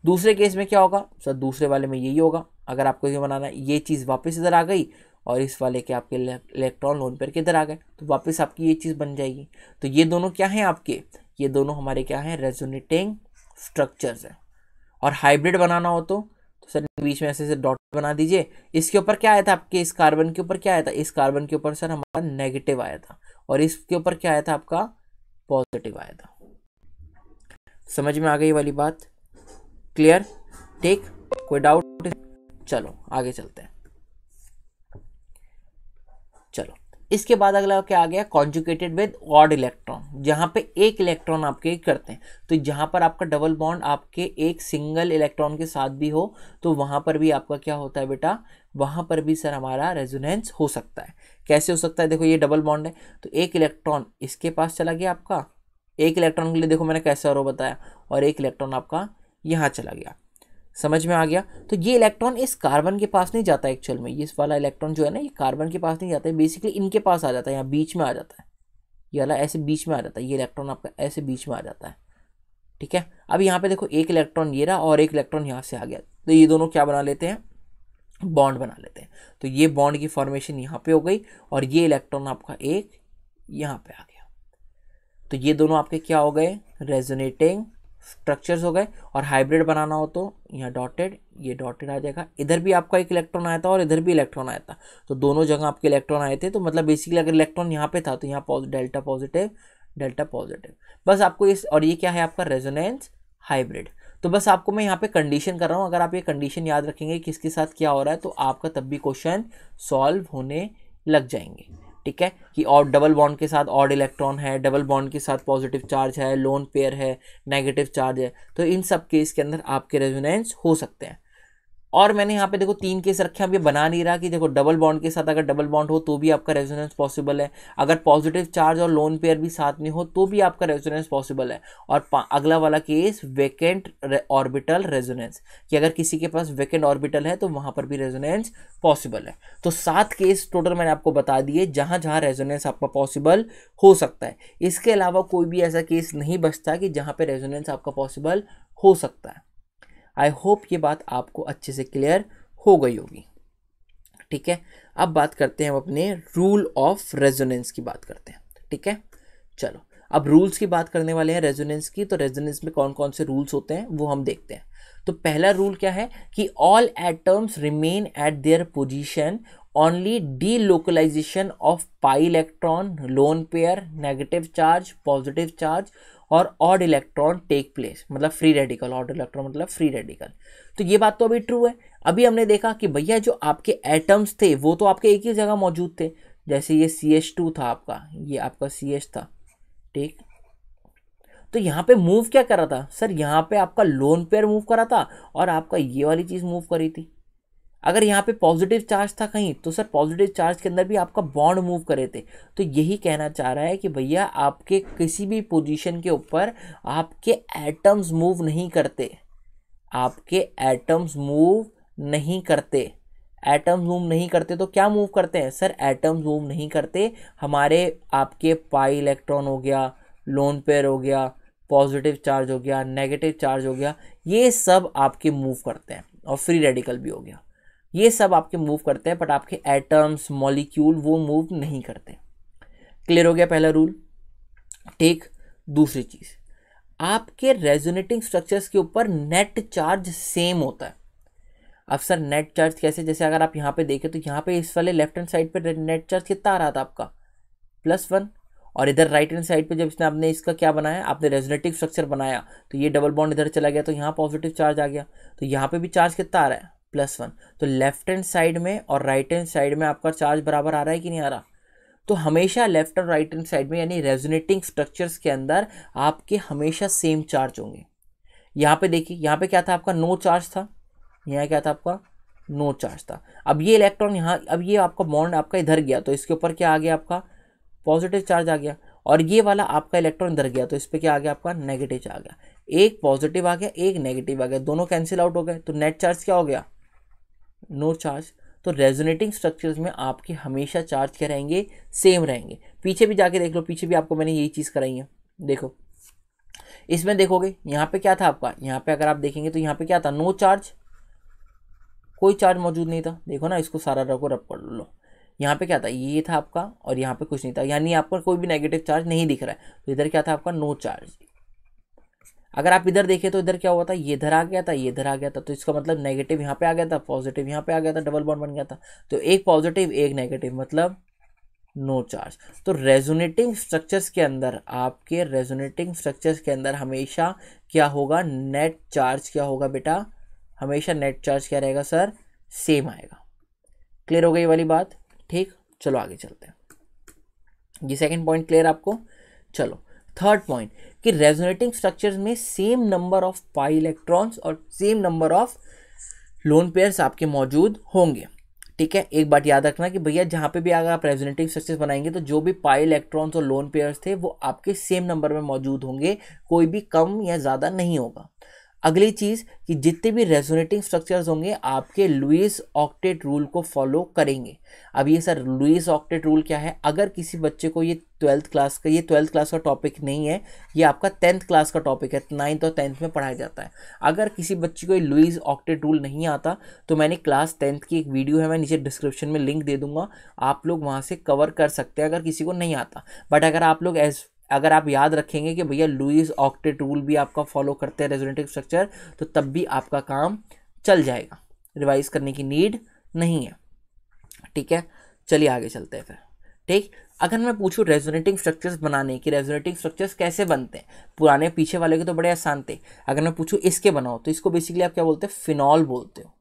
दूसरे केस में क्या होगा सर, दूसरे वाले में यही होगा, अगर आपको ये बनाना है, ये चीज़ वापस इधर आ गई और इस वाले के आपके इलेक्ट्रॉन लोन पेयर के इधर आ गए तो वापस आपकी ये चीज़ बन जाएगी। तो ये दोनों क्या हैं आपके, ये दोनों हमारे क्या हैं, रेजोनेटिंग स्ट्रक्चर्स हैं। और हाइब्रिड बनाना हो तो तो सर बीच में ऐसे से डॉट बना दीजिए, इसके ऊपर क्या आया था आपके, इस कार्बन के ऊपर क्या आया था, इस कार्बन के ऊपर सर हमारा नेगेटिव आया था और इसके ऊपर क्या आया था आपका, पॉजिटिव आया था। समझ में आ गई वाली बात, क्लियर, ठीक, कोई डाउट, चलो आगे चलते हैं। चलो इसके बाद अगला क्या आ गया, कॉन्जुकेटेड विद ऑड इलेक्ट्रॉन, जहाँ पे एक इलेक्ट्रॉन आपके करते हैं, तो जहाँ पर आपका डबल बॉन्ड आपके एक सिंगल इलेक्ट्रॉन के साथ भी हो तो वहाँ पर भी आपका क्या होता है बेटा, वहाँ पर भी सर हमारा रेजोनेंस हो सकता है। कैसे हो सकता है, देखो ये डबल बॉन्ड है तो एक इलेक्ट्रॉन इसके पास चला गया आपका, एक इलेक्ट्रॉन के लिए देखो मैंने कैसे और बताया, और एक इलेक्ट्रॉन आपका यहाँ चला गया, समझ में आ गया। तो ये इलेक्ट्रॉन इस कार्बन के पास नहीं जाता एक्चुअल में, ये इस वाला इलेक्ट्रॉन जो है ना ये कार्बन के पास नहीं जाता है, बेसिकली इनके पास आ जाता है, यहाँ बीच में आ जाता है, ये वाला ऐसे बीच में आ जाता है, ये इलेक्ट्रॉन आपका ऐसे बीच में आ जाता है। ठीक है, अब यहाँ पे देखो एक इलेक्ट्रॉन ये रहा और एक इलेक्ट्रॉन यहाँ से आ गया, तो ये दोनों क्या बना लेते हैं, बॉन्ड बना लेते हैं। तो ये बॉन्ड की फॉर्मेशन यहाँ पर हो गई और ये इलेक्ट्रॉन आपका एक यहाँ पर आ गया, तो ये दोनों आपके क्या हो गए, रेजोनेटिंग स्ट्रक्चर्स हो गए। और हाइब्रिड बनाना हो तो यहाँ डॉटेड, ये डॉटेड आ जाएगा, इधर भी आपका एक इलेक्ट्रॉन आया था और इधर भी इलेक्ट्रॉन आया था, तो दोनों जगह आपके इलेक्ट्रॉन आए थे, तो मतलब बेसिकली अगर इलेक्ट्रॉन यहाँ पे था तो यहाँ डेल्टा पॉजिटिव, डेल्टा पॉजिटिव, बस आपको इस, और ये क्या है आपका रेजोनेंस हाइब्रिड। तो बस आपको मैं यहाँ पे कंडीशन कर रहा हूँ, अगर आप ये कंडीशन याद रखेंगे किसके साथ क्या हो रहा है तो आपका तब भी क्वेश्चन सॉल्व होने लग जाएंगे। ठीक है, कि और डबल बॉन्ड के साथ ऑड इलेक्ट्रॉन है, डबल बॉन्ड के साथ पॉजिटिव चार्ज है, लोन पेयर है, नेगेटिव चार्ज है, तो इन सब केस के अंदर आपके रेजोनेंस हो सकते हैं। और मैंने यहाँ पे देखो तीन केस रखे, अब ये बना नहीं रहा कि देखो डबल बॉन्ड के साथ अगर डबल बॉन्ड हो तो भी आपका रेजोनेंस पॉसिबल है, अगर पॉजिटिव चार्ज और लोन पेयर भी साथ में हो तो भी आपका रेजोनेंस पॉसिबल है, और अगला वाला केस वेकेंट ऑर्बिटल रेजोनेंस, कि अगर किसी के पास वेकेंट ऑर्बिटल है तो वहाँ पर भी रेजोनेंस पॉसिबल है। तो सात केस टोटल मैंने आपको बता दिए जहाँ जहाँ रेजोनेंस आपका पॉसिबल हो सकता है, इसके अलावा कोई भी ऐसा केस नहीं बचता कि जहाँ पर रेजोनेंस आपका पॉसिबल हो सकता है। आई होप ये बात आपको अच्छे से क्लियर हो गई होगी। ठीक है, अब बात करते हैं हम अपने रूल ऑफ रेजोनेंस की बात करते हैं। ठीक है, चलो अब रूल्स की बात करने वाले हैं रेजोनेंस की, तो रेजोनेंस में कौन कौन से रूल्स होते हैं वो हम देखते हैं। तो पहला रूल क्या है कि all atoms remain at their position, only delocalisation of pi electron, lone pair, negative charge, positive charge और ऑड इलेक्ट्रॉन टेक प्लेस, मतलब फ्री रेडिकल, ऑड इलेक्ट्रॉन मतलब फ्री रेडिकल। तो ये बात तो अभी ट्रू है, अभी हमने देखा कि भैया जो आपके एटम्स थे वो तो आपके एक ही जगह मौजूद थे, जैसे ये सी एच टू था आपका, ये आपका सी एच था, ठीक, तो यहाँ पे मूव क्या कर रहा था सर, यहाँ पे आपका लोन पेयर मूव करा था और आपका ये वाली चीज़ मूव करी थी। अगर यहाँ पे पॉजिटिव चार्ज था कहीं तो सर पॉजिटिव चार्ज के अंदर भी आपका बॉन्ड मूव करे थे। तो यही कहना चाह रहा है कि भैया आपके किसी भी पोजीशन के ऊपर आपके एटम्स मूव नहीं करते, आपके एटम्स मूव नहीं करते। एटम्स मूव नहीं करते तो क्या मूव करते हैं सर? एटम्स मूव नहीं करते हमारे, आपके पाई इलेक्ट्रॉन हो गया, लोन पेयर हो गया, पॉजिटिव चार्ज हो गया, नेगेटिव चार्ज हो गया, ये सब आपके मूव करते हैं, और फ्री रेडिकल भी हो गया, ये सब आपके मूव करते हैं, बट आपके एटम्स मॉलिक्यूल वो मूव नहीं करते। क्लियर हो गया पहला रूल। ठीक, दूसरी चीज़, आपके रेजोनेटिंग स्ट्रक्चर्स के ऊपर नेट चार्ज सेम होता है। अब सर नेट चार्ज कैसे? जैसे अगर आप यहाँ पे देखें तो यहाँ पे इस वाले लेफ्ट हैंड साइड पे नेट चार्ज कितना आ रहा था आपका? Plus one. और इधर राइट हैंड साइड पे जब इसने आपने इसका क्या बनाया, आपने रेजोनेटिव स्ट्रक्चर बनाया, तो ये डबल बॉन्ड इधर चला गया तो यहाँ पॉजिटिव चार्ज आ गया, तो यहाँ पे भी चार्ज कितना आ रहा है? Plus one. तो लेफ्ट हैंड साइड में और राइट हैंड साइड में आपका चार्ज बराबर आ रहा है कि नहीं आ रहा? तो हमेशा लेफ्ट और राइट हैंड साइड में यानी रेजोनेटिंग स्ट्रक्चर्स के अंदर आपके हमेशा सेम चार्ज होंगे। यहाँ पे देखिए, यहाँ पे क्या था आपका? नो चार्ज था। यहाँ क्या था आपका? नो चार्ज था। अब ये इलेक्ट्रॉन यहाँ, अब ये आपका बॉन्ड आपका इधर गया तो इसके ऊपर क्या आ गया आपका? पॉजिटिव चार्ज आ गया। और ये वाला आपका इलेक्ट्रॉन इधर गया तो इस पर क्या आ गया आपका? नेगेटिव चार्ज आ गया। एक पॉजिटिव आ गया, एक नेगेटिव आ गया, दोनों कैंसिल आउट हो गए, तो नेट चार्ज क्या हो गया? No charge. तो रेजोनेटिंग स्ट्रक्चर्स में आपके हमेशा चार्ज क्या रहेंगे? सेम रहेंगे। पीछे भी जाके देख लो, पीछे भी आपको मैंने यही चीज़ कराई है। देखो इसमें देखोगे यहाँ पे क्या था आपका? यहाँ पे अगर आप देखेंगे तो यहाँ पे क्या था? नो चार्ज, कोई चार्ज मौजूद नहीं था। देखो ना, इसको सारा रखो, रब कर लो। यहाँ पे क्या था? ये था आपका, और यहाँ पे कुछ नहीं था, यानी आपको कोई भी नेगेटिव चार्ज नहीं दिख रहा है। तो इधर क्या था आपका? No charge. अगर आप इधर देखें तो इधर क्या हुआ था? ये इधर आ गया था, ये इधर आ गया था, तो इसका मतलब नेगेटिव यहाँ पे आ गया था, पॉजिटिव यहाँ पे आ गया था, डबल बॉन्ड बन गया था, तो एक पॉजिटिव एक नेगेटिव, मतलब नो चार्ज। तो रेजोनेटिंग स्ट्रक्चर्स के अंदर, आपके रेजोनेटिंग स्ट्रक्चर्स के अंदर हमेशा क्या होगा? नेट चार्ज क्या होगा बेटा? हमेशा नेट चार्ज क्या रहेगा सर? सेम आएगा। क्लियर हो गई वाली बात। ठीक, चलो आगे चलते हैं। ये सेकेंड पॉइंट क्लियर आपको। चलो थर्ड पॉइंट, कि रेजोनेटिंग स्ट्रक्चर्स में same number of pi electrons और same number of lone pairs आपके मौजूद होंगे। ठीक है, एक बात याद रखना कि भैया जहाँ पे भी अगर आप रेजोनेटिंग स्ट्रक्चर्स बनाएंगे तो जो भी पाई इलेक्ट्रॉन्स और लोन पेयर्स थे वो आपके सेम नंबर में मौजूद होंगे, कोई भी कम या ज़्यादा नहीं होगा। अगली चीज़, कि जितने भी रेजोनेटिंग स्ट्रक्चर्स होंगे आपके लुईस ऑक्टेट रूल को फॉलो करेंगे। अब ये सर लुईस ऑक्टेट रूल क्या है? अगर किसी बच्चे को ये ट्वेल्थ क्लास का, ये ट्वेल्थ क्लास का टॉपिक नहीं है, ये आपका टेंथ क्लास का टॉपिक है, नाइन्थ और टेंथ में पढ़ाया जाता है। अगर किसी बच्चे को ये लुईस ऑक्टेट रूल नहीं आता तो मैंने क्लास टेंथ की एक वीडियो है, मैं नीचे डिस्क्रिप्शन में लिंक दे दूँगा, आप लोग वहाँ से कवर कर सकते हैं अगर किसी को नहीं आता। बट अगर आप लोग एज अगर आप याद रखेंगे कि भैया लुईस ऑक्टेट रूल भी आपका फॉलो करते हैं रेजोनेटिंग स्ट्रक्चर, तो तब भी आपका काम चल जाएगा, रिवाइज करने की नीड नहीं है। ठीक है, चलिए आगे चलते हैं फिर। ठीक, अगर मैं पूछूं रेजोनेटिंग स्ट्रक्चर्स बनाने की, रेजोनेटिंग स्ट्रक्चर्स कैसे बनते हैं? पुराने पीछे वाले के तो बड़े आसान थे। अगर मैं पूछूँ इसके बनाओ, तो इसको बेसिकली आप क्या बोलते हैं? फिनॉल बोलते हो।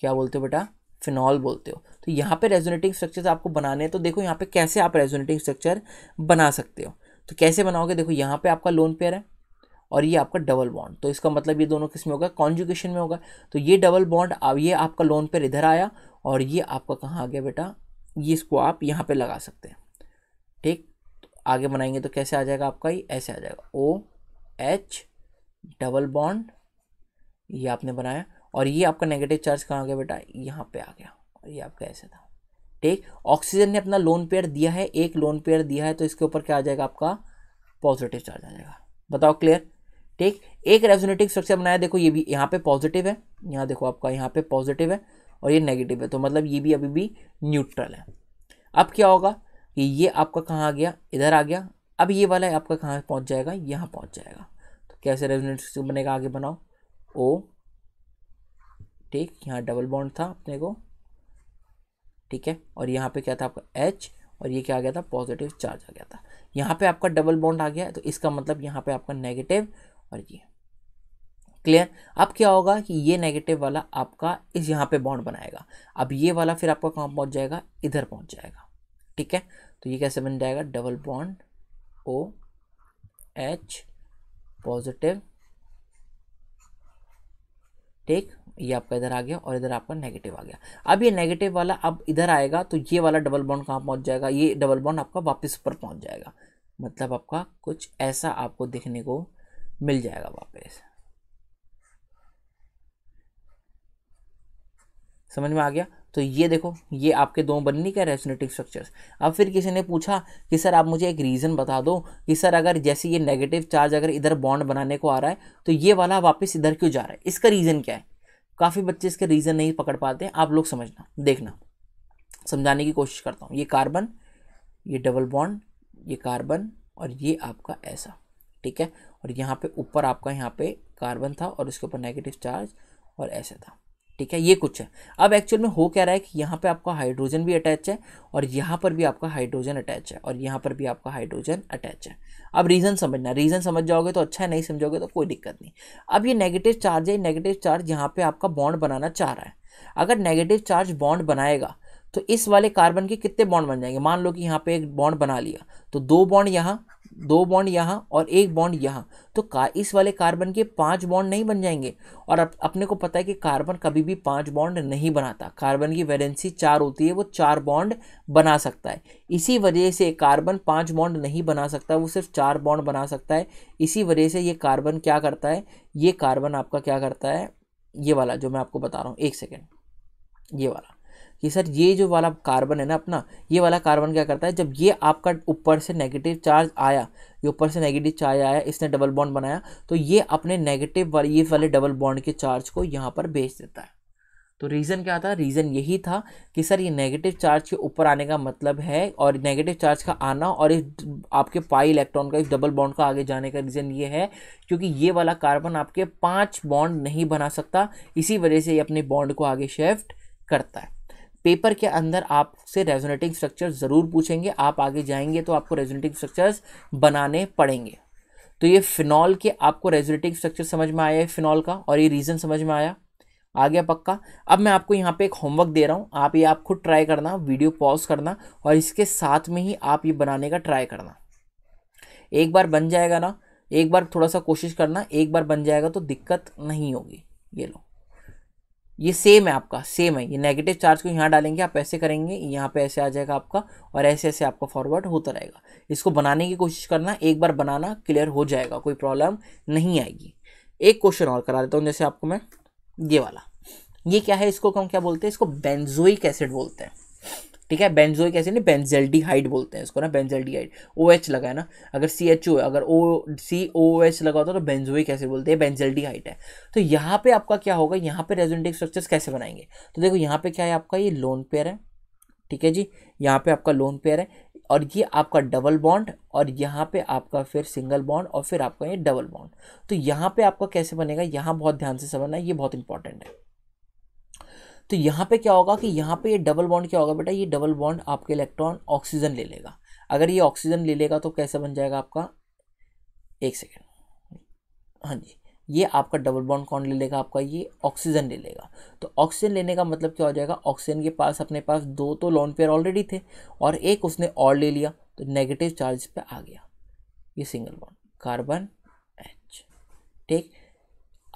क्या बोलते हो बेटा? फिनॉल बोलते हो। तो यहाँ पर रेजोनेटिंग स्ट्रक्चर्स आपको बनाने हैं, तो देखो यहाँ पर कैसे आप रेजोनेटिंग स्ट्रक्चर बना सकते हो। तो कैसे बनाओगे? देखो यहाँ पे आपका लोन पेयर है और ये आपका डबल बॉन्ड, तो इसका मतलब ये दोनों किस में होगा? कॉन्जुगेशन में होगा। तो ये डबल बॉन्ड, ये आपका लोन पेयर इधर आया और ये आपका कहाँ आ गया बेटा? ये इसको आप यहाँ पे लगा सकते हैं। ठीक, तो आगे बनाएंगे तो कैसे आ जाएगा आपका? ये ऐसे आ जाएगा, ओ एच डबल बॉन्ड, ये आपने बनाया, और ये आपका नेगेटिव चार्ज कहाँ आ गया बेटा? यहाँ पर आ गया, और ये आपका ऐसे था। ठीक, ऑक्सीजन ने अपना लोन पेयर दिया है, एक लोन पेयर दिया है, तो इसके ऊपर क्या आ जाएगा आपका? पॉजिटिव चार्ज आ जाएगा। बताओ क्लियर? ठीक, एक रेजोनेटिंग स्ट्रक्चर बनाया, देखो ये भी यहाँ पे पॉजिटिव है, यहाँ देखो आपका यहाँ पे पॉजिटिव है और ये नेगेटिव है, तो मतलब ये भी अभी भी न्यूट्रल है। अब क्या होगा कि ये आपका कहाँ आ गया? इधर आ गया। अब ये वाला आपका कहाँ पहुँच जाएगा? यहाँ पहुँच जाएगा। तो कैसे रेजोनेटिंग स्ट्रक्चर बनेगा? आगे बनाओ, ओ ठीक, यहाँ डबल बॉन्ड था अपने को, ठीक है, और यहाँ पे क्या था आपका? एच, और ये क्या आ गया था? पॉजिटिव चार्ज आ गया था। यहाँ पे आपका डबल बॉन्ड आ गया, तो इसका मतलब यहाँ पे आपका नेगेटिव और ये। क्लियर? अब क्या होगा कि ये नेगेटिव वाला आपका इस यहाँ पे बॉन्ड बनाएगा, अब ये वाला फिर आपका कहाँ पहुँच जाएगा? इधर पहुँच जाएगा। ठीक है, तो ये कैसे बन जाएगा? Double bond, O H positive, ठीक, ये आपका इधर आ गया और इधर आपका नेगेटिव आ गया। अब ये नेगेटिव वाला अब इधर आएगा, तो ये वाला डबल बॉन्ड कहाँ पहुँच जाएगा? ये डबल बॉन्ड आपका वापस ऊपर पहुँच जाएगा, मतलब आपका कुछ ऐसा आपको देखने को मिल जाएगा वापस। समझ में आ गया। तो ये देखो ये आपके दो बनने का रेजोनेटिंग स्ट्रक्चर्स। अब फिर किसी ने पूछा कि सर आप मुझे एक रीज़न बता दो कि सर अगर जैसे ये नेगेटिव चार्ज अगर इधर बॉन्ड बनाने को आ रहा है तो ये वाला वापस इधर क्यों जा रहा है, इसका रीज़न क्या है। काफ़ी बच्चे इसके रीज़न नहीं पकड़ पाते, आप लोग समझना देखना समझाने की कोशिश करता हूँ। ये कार्बन, ये डबल बॉन्ड, ये कार्बन और ये आपका ऐसा, ठीक है। और यहाँ पे ऊपर आपका यहाँ पे कार्बन था और उसके ऊपर नेगेटिव चार्ज और ऐसे था, ठीक है। ये कुछ है। अब एक्चुअल में हो क्या रहा है कि यहाँ पे आपका हाइड्रोजन भी अटैच है और यहाँ पर भी आपका हाइड्रोजन अटैच है और यहाँ पर भी आपका हाइड्रोजन अटैच है। अब रीज़न समझना, रीज़न समझ जाओगे तो अच्छा है, नहीं समझोगे तो कोई दिक्कत नहीं। अब ये नेगेटिव चार्ज है, नेगेटिव चार्ज यहाँ पर आपका बॉन्ड बनाना चाह रहा है। अगर नेगेटिव चार्ज बॉन्ड बनाएगा तो इस वाले कार्बन के कितने बॉन्ड बन जाएंगे। मान लो कि यहाँ पे एक बॉन्ड बना लिया तो दो बॉन्ड यहाँ, दो बॉन्ड यहाँ और एक बॉन्ड यहाँ, तो का इस वाले कार्बन के पांच बॉन्ड नहीं बन जाएंगे। और अप, अपने को पता है कि कार्बन कभी भी पांच बॉन्ड नहीं बनाता। कार्बन की वैलेंसी चार होती है, वो चार बॉन्ड बना सकता है। इसी वजह से कार्बन पांच बॉन्ड नहीं बना सकता, वो सिर्फ चार बॉन्ड बना सकता है। इसी वजह से ये कार्बन क्या करता है, ये कार्बन आपका क्या करता है, ये वाला जो मैं आपको बता रहा हूँ, एक सेकेंड, ये वाला कि सर ये जो वाला कार्बन है ना अपना, ये वाला कार्बन क्या करता है, जब ये आपका ऊपर से नेगेटिव चार्ज आया, ये ऊपर से नेगेटिव चार्ज आया, इसने डबल बॉन्ड बनाया, तो ये अपने नेगेटिव वाले ये वाले डबल बॉन्ड के चार्ज को यहाँ पर भेज देता है। तो रीज़न क्या था, रीज़न यही था कि सर ये नेगेटिव चार्ज के ऊपर आने का मतलब है, और नेगेटिव चार्ज का आना और इस आपके पाई इलेक्ट्रॉन का इस डबल बॉन्ड का आगे जाने का रीज़न ये है क्योंकि ये वाला कार्बन आपके पाँच बॉन्ड नहीं बना सकता। इसी वजह से ये अपने बॉन्ड को आगे शिफ्ट करता है। पेपर के अंदर आपसे रेजोनेटिंग स्ट्रक्चर ज़रूर पूछेंगे, आप आगे जाएंगे तो आपको रेजोनेटिंग स्ट्रक्चर्स बनाने पड़ेंगे। तो ये फिनॉल के आपको रेजोनेटिंग स्ट्रक्चर समझ में आया है फिनॉल का, और ये रीज़न समझ में आया, आ गया पक्का। अब मैं आपको यहाँ पे एक होमवर्क दे रहा हूँ, आप ये आप खुद ट्राई करना, वीडियो पॉज करना और इसके साथ में ही आप ये बनाने का ट्राई करना। एक बार बन जाएगा ना, एक बार थोड़ा सा कोशिश करना, एक बार बन जाएगा तो दिक्कत नहीं होगी। ये लो, ये सेम है आपका, सेम है। ये नेगेटिव चार्ज को यहाँ डालेंगे, आप ऐसे करेंगे, यहाँ पे ऐसे आ जाएगा आपका, और ऐसे ऐसे आपका फॉरवर्ड होता रहेगा। इसको बनाने की कोशिश करना, एक बार बनाना क्लियर हो जाएगा, कोई प्रॉब्लम नहीं आएगी। एक क्वेश्चन और करा देता हूँ जैसे आपको मैं, ये वाला, ये क्या है, इसको हम क्या बोलते हैं, इसको बेंजोइक एसिड बोलते हैं, ठीक है। बेंजोइक एसिड नहीं, बेंजेल्डिहाइड बोलते हैं इसको ना, बेंजेल्डिहाइड। ओ एच लगा है ना, अगर सी एच ओ, अगर ओ सी ओ एच लगा होता है तो बेंजोइक एसिड बोलते हैं, बेंजेल्डिहाइड है। तो यहाँ पे आपका क्या होगा, यहाँ पे रेजोनेटिंग स्ट्रक्चर्स कैसे बनाएंगे, तो देखो यहाँ पे क्या है आपका, ये लोन पेयर है, ठीक है जी, यहाँ पे आपका लोन पेयर है और ये आपका डबल बॉन्ड और यहाँ पे आपका फिर सिंगल बॉन्ड और फिर आपका ये डबल बॉन्ड। तो यहाँ पे आपका कैसे बनेगा, यहाँ बहुत ध्यान से समझना, ये बहुत इंपॉर्टेंट है। तो यहाँ पे क्या होगा कि यहाँ पे ये डबल बॉन्ड क्या होगा बेटा, ये डबल बॉन्ड आपके इलेक्ट्रॉन ऑक्सीजन ले लेगा। अगर ये ऑक्सीजन ले लेगा तो कैसे बन जाएगा आपका, एक सेकेंड, हाँ जी, ये आपका डबल बॉन्ड कौन ले लेगा, आपका ये ऑक्सीजन ले लेगा। तो ऑक्सीजन लेने का मतलब क्या हो जाएगा, ऑक्सीजन के पास अपने पास दो तो लोन पेयर ऑलरेडी थे और एक उसने और ले लिया, तो नेगेटिव चार्ज पे आ गया ये सिंगल बॉन्ड कार्बन एच, ठीक।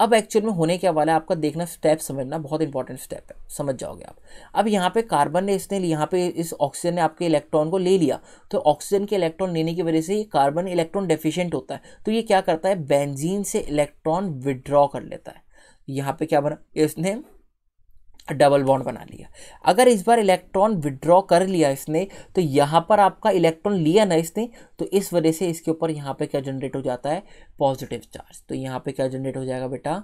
अब एक्चुअल में होने क्या वाला है आपका, देखना, स्टेप समझना, बहुत इंपॉर्टेंट स्टेप है, समझ जाओगे आप। अब यहाँ पे कार्बन ने इसने यहाँ पे इस ऑक्सीजन ने आपके इलेक्ट्रॉन को ले लिया, तो ऑक्सीजन के इलेक्ट्रॉन लेने की वजह से ये कार्बन इलेक्ट्रॉन डेफिशिएंट होता है, तो ये क्या करता है, बेंजीन से इलेक्ट्रॉन विड्रॉ कर लेता है। यहाँ पे क्या बना, इसने डबल बॉन्ड बना लिया। अगर इस बार इलेक्ट्रॉन विड्रॉ कर लिया इसने, तो यहाँ पर आपका इलेक्ट्रॉन लिया ना इसने, तो इस वजह से इसके ऊपर यहाँ पे क्या जनरेट हो जाता है, पॉजिटिव चार्ज। तो यहाँ पे क्या जनरेट हो जाएगा बेटा,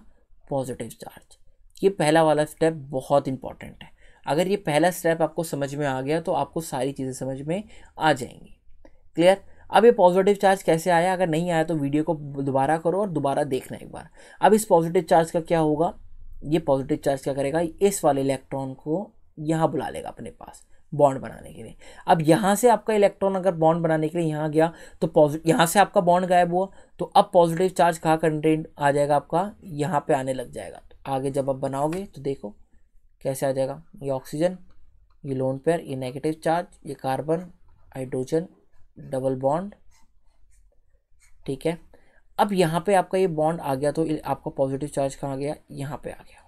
पॉजिटिव चार्ज। ये पहला वाला स्टेप बहुत इंपॉर्टेंट है। अगर ये पहला स्टेप आपको समझ में आ गया तो आपको सारी चीज़ें समझ में आ जाएंगी, क्लियर। अब ये पॉजिटिव चार्ज कैसे आया, अगर नहीं आया तो वीडियो को दोबारा करो और दोबारा देखना एक बार। अब इस पॉजिटिव चार्ज का क्या होगा, ये पॉजिटिव चार्ज क्या करेगा, इस वाले इलेक्ट्रॉन को यहाँ बुला लेगा अपने पास बॉन्ड बनाने के लिए। अब यहाँ से आपका इलेक्ट्रॉन अगर बॉन्ड बनाने के लिए यहाँ गया तो पॉजिटिव, यहाँ से आपका बॉन्ड गायब हुआ, तो अब पॉजिटिव चार्ज कहाँ कंटेंट आ जाएगा आपका, यहाँ पे आने लग जाएगा। तो आगे जब आप बनाओगे तो देखो कैसे आ जाएगा, ये ऑक्सीजन, ये लोन पेयर, ये नेगेटिव चार्ज, ये कार्बन, हाइड्रोजन, डबल बॉन्ड, ठीक है। अब यहाँ पे आपका ये बॉन्ड आ गया तो आपका पॉजिटिव चार्ज कहाँ गया, यहाँ पे आ गया।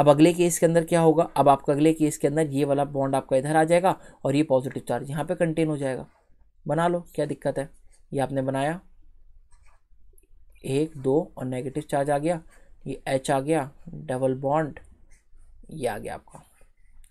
अब अगले केस के अंदर क्या होगा, अब आपका अगले केस के अंदर ये वाला बॉन्ड आपका इधर आ जाएगा और ये पॉजिटिव चार्ज यहाँ पे कंटेन हो जाएगा। बना लो, क्या दिक्कत है। ये आपने बनाया एक दो और नेगेटिव चार्ज आ गया, ये एच आ गया, डबल बॉन्ड ये आ गया आपका,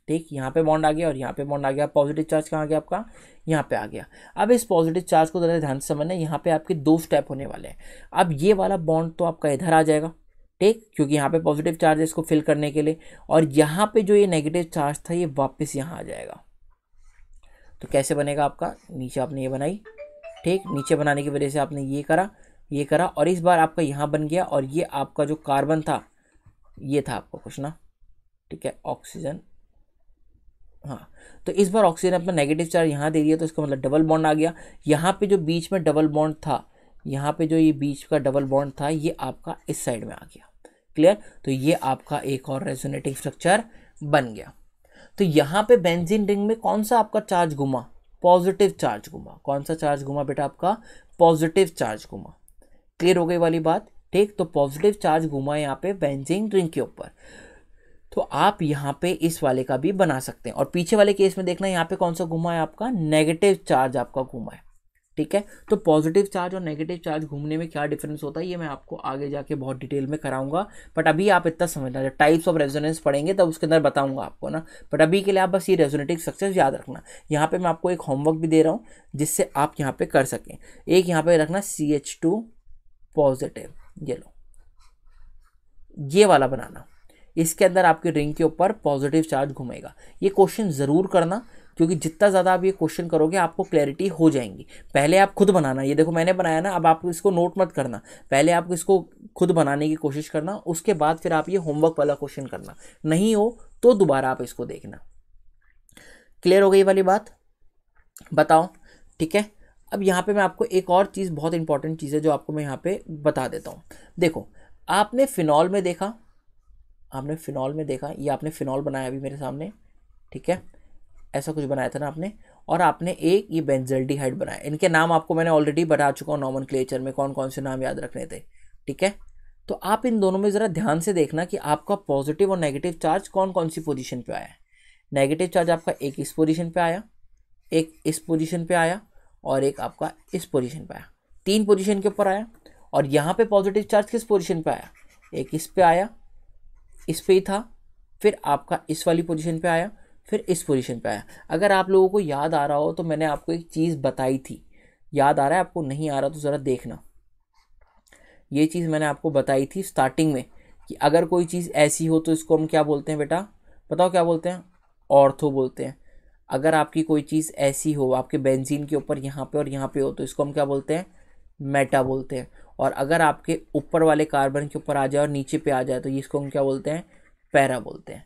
ठीक, यहाँ पे बॉन्ड आ गया और यहाँ पे बॉन्ड आ गया। पॉजिटिव चार्ज कहाँ आ गया आपका, यहाँ पे आ गया। अब इस पॉजिटिव चार्ज को ज़रा ध्यान से समझना, यहाँ पे आपके दो स्टेप होने वाले हैं। अब ये वाला बॉन्ड तो आपका इधर आ जाएगा, ठीक, क्योंकि यहाँ पे पॉजिटिव चार्ज है इसको फिल करने के लिए, और यहाँ पे जो ये नेगेटिव चार्ज था ये वापस यहाँ आ जाएगा। तो कैसे बनेगा आपका, नीचे आपने ये बनाई, ठीक, नीचे बनाने की वजह से आपने ये करा, ये करा, और इस बार आपका यहाँ बन गया, और ये आपका जो कार्बन था ये था आपका कुछ ना, ठीक है, ऑक्सीजन, हाँ। तो इस बार ऑक्सीजन अपना नेगेटिव चार्ज यहाँ दे दिया, तो इसका मतलब डबल बॉन्ड आ गया। यहाँ पे जो बीच में डबल बॉन्ड था, यहाँ पे जो ये बीच का डबल बॉन्ड था ये आपका इस साइड में आ गया, क्लियर। तो ये आपका एक और रेजोनेटिंग स्ट्रक्चर बन गया। तो यहाँ पे बेंजीन रिंग में कौन सा आपका चार्ज घुमा, पॉजिटिव चार्ज घुमा। कौन सा चार्ज घुमा बेटा, आपका पॉजिटिव चार्ज घुमा। क्लियर हो गई वाली बात, ठीक। तो पॉजिटिव चार्ज घुमा यहाँ पे बेंजीन रिंग के ऊपर। तो आप यहाँ पे इस वाले का भी बना सकते हैं। और पीछे वाले केस में देखना यहाँ पे कौन सा घुमा है आपका, नेगेटिव चार्ज आपका घुमा है, ठीक है। तो पॉजिटिव चार्ज और नेगेटिव चार्ज घूमने में क्या डिफरेंस होता है ये मैं आपको आगे जाके बहुत डिटेल में कराऊंगा, बट अभी आप इतना समझना, टाइप्स ऑफ रेजोनेंस पढ़ेंगे तब उसके अंदर बताऊंगा आपको ना, बट अभी के लिए आप बस ये रेजोनेटिंग स्ट्रक्चर्स याद रखना। यहाँ पे मैं आपको एक होमवर्क भी दे रहा हूँ जिससे आप यहाँ पे कर सकें। एक यहाँ पे रखना सी एच टू पॉजिटिव, ये लो, ये वाला बनाना, इसके अंदर आपके रिंग के ऊपर पॉजिटिव चार्ज घूमेगा। ये क्वेश्चन ज़रूर करना, क्योंकि जितना ज़्यादा आप ये क्वेश्चन करोगे आपको क्लैरिटी हो जाएंगी। पहले आप खुद बनाना, ये देखो मैंने बनाया ना, अब आप इसको नोट मत करना, पहले आप इसको खुद बनाने की कोशिश करना, उसके बाद फिर आप ये होमवर्क वाला क्वेश्चन करना। नहीं हो तो दोबारा आप इसको देखना। क्लियर हो गई वाली बात, बताओ, ठीक है। अब यहाँ पर मैं आपको एक और चीज़, बहुत इंपॉर्टेंट चीज़ है जो आपको मैं यहाँ पर बता देता हूँ। देखो आपने फिनॉल में देखा, आपने फिनॉल में देखा, ये आपने फिनॉल बनाया अभी मेरे सामने, ठीक है, ऐसा कुछ बनाया था ना आपने, और आपने एक ये बेंजल्डिहाइड बनाया। इनके नाम आपको मैंने ऑलरेडी बता चुका हूँ नॉमेनक्लेचर में कौन कौन से नाम याद रखने थे, ठीक है। तो आप इन दोनों में ज़रा ध्यान से देखना कि आपका पॉजिटिव और नेगेटिव चार्ज कौन कौन सी पोजीशन पे आया है। नेगेटिव चार्ज आपका एक इस पोजीशन पर आया, एक इस पोजीशन पर आया, और एक आपका इस पोजीशन पर आया, तीन पोजीशन के ऊपर आया। और यहाँ पर पॉजिटिव चार्ज किस पोजीशन पर आया, एक इस पर आया, इस पे ही था, फिर आपका इस वाली पोजीशन पे आया, फिर इस पोजीशन पे आया। अगर आप लोगों को याद आ रहा हो तो मैंने आपको एक चीज़ बताई थी, याद आ रहा है, आपको नहीं आ रहा तो ज़रा देखना, ये चीज़ मैंने आपको बताई थी स्टार्टिंग में कि अगर कोई चीज़ ऐसी हो तो इसको हम क्या बोलते हैं बेटा, बताओ क्या बोलते हैं, ऑर्थो बोलते हैं। अगर आपकी कोई चीज़ ऐसी हो आपके बेंजीन के ऊपर यहाँ पर और यहाँ पर हो तो इसको हम क्या बोलते हैं, मेटा बोलते हैं। और अगर आपके ऊपर वाले कार्बन के ऊपर आ जाए और नीचे पे आ जाए तो इसको हम क्या बोलते हैं, पैरा बोलते हैं।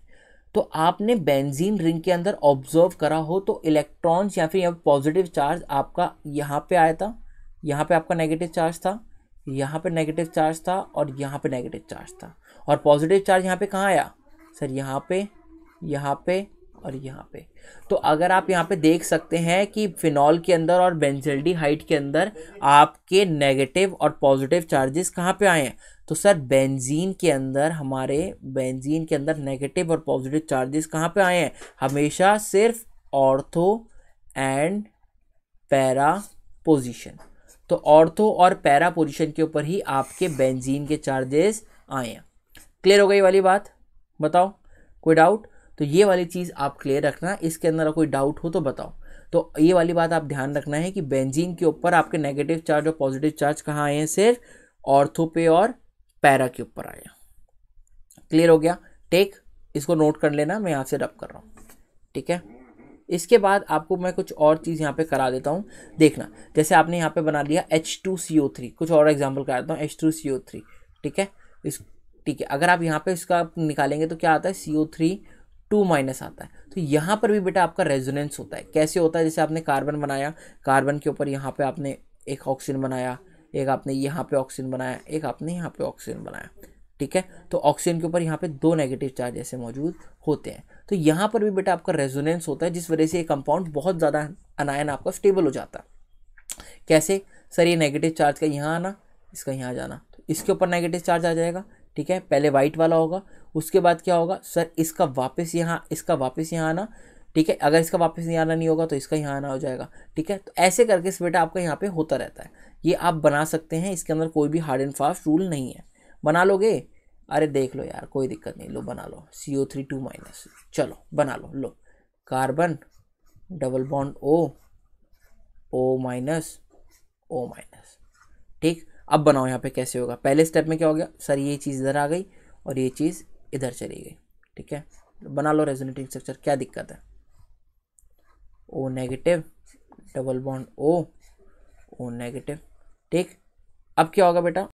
तो आपने बेंजीन रिंग के अंदर ऑब्जर्व करा हो तो इलेक्ट्रॉन्स या फिर यहाँ पॉजिटिव चार्ज आपका यहाँ पे आया था, यहाँ पे आपका नेगेटिव चार्ज था, यहाँ पे नेगेटिव चार्ज था, और यहाँ पे नेगेटिव चार्ज था। और पॉजिटिव चार्ज यहाँ पर कहाँ आया सर, यहाँ पर, यहाँ पर और यहाँ पे। तो अगर आप यहाँ पे देख सकते हैं कि फिनॉल के अंदर और बेंजल्डिहाइड के अंदर आपके नेगेटिव और पॉजिटिव चार्जेस कहाँ पे आए हैं। तो सर बेंजीन के अंदर, हमारे बेंजीन के अंदर नेगेटिव और पॉजिटिव चार्जेस कहाँ पे आए हैं, हमेशा सिर्फ ऑर्थो एंड पैरा पोजीशन। तो ऑर्थो और पैरा पोजीशन के ऊपर ही आपके बेंजीन के चार्जेस आए हैं। क्लियर हो गई वाली बात, बताओ कोई डाउट। तो ये वाली चीज़ आप क्लियर रखना, इसके अंदर कोई डाउट हो तो बताओ। तो ये वाली बात आप ध्यान रखना है कि बेंजीन के ऊपर आपके नेगेटिव चार्ज और पॉजिटिव चार्ज कहाँ आए हैं, सिर्फ ऑर्थो पे और पैरा के ऊपर आए हैं। क्लियर हो गया, टेक, इसको नोट कर लेना, मैं यहाँ से रब कर रहा हूँ, ठीक है। इसके बाद आपको मैं कुछ और चीज़ यहाँ पे करा देता हूँ, देखना। जैसे आपने यहाँ पे बना लिया H two C O three, कुछ और एग्जाम्पल करा देता हूँ, H two C O three, ठीक है, इस, ठीक है। अगर आप यहाँ पे इसका निकालेंगे तो क्या आता है, C O three two minus आता है। तो यहाँ पर भी बेटा आपका रेजोनेंस होता है। कैसे होता है, जैसे आपने कार्बन बनाया, कार्बन के ऊपर यहाँ पे आपने एक ऑक्सीजन बनाया, एक आपने यहाँ पे ऑक्सीजन बनाया, एक आपने यहाँ पे ऑक्सीजन बनाया, ठीक है। तो ऑक्सीजन के ऊपर यहाँ पे दो नेगेटिव चार्ज ऐसे मौजूद होते हैं। तो यहाँ पर भी बेटा आपका रेजोनेंस होता है, जिस वजह से ये कंपाउंड बहुत ज़्यादा अनायन आपका स्टेबल हो जाता है। कैसे सर, ये नेगेटिव चार्ज का यहाँ आना, इसका यहाँ जाना, तो इसके ऊपर नेगेटिव चार्ज आ जाएगा, ठीक है, पहले वाइट वाला होगा, उसके बाद क्या होगा सर, इसका वापस यहाँ, इसका वापस यहाँ आना, ठीक है। अगर इसका वापस यहाँ आना नहीं होगा तो इसका यहाँ आना हो जाएगा, ठीक है। तो ऐसे करके इस बेटा आपका यहाँ पे होता रहता है। ये आप बना सकते हैं, इसके अंदर कोई भी हार्ड एंड फास्ट रूल नहीं है, बना लोगे अरे देख लो यार कोई दिक्कत नहीं, लो बना लो C O three two minus, चलो बना लो। लो carbon double bond O, O minus O minus, ठीक। अब बनाओ यहाँ पे कैसे होगा। पहले स्टेप में क्या हो गया सर, ये चीज़ इधर आ गई और ये चीज़ इधर चली गई, ठीक है। बना लो रेजोनेटिंग स्ट्रक्चर, क्या दिक्कत है। O negative double bond O, O negative, ठीक। अब क्या होगा बेटा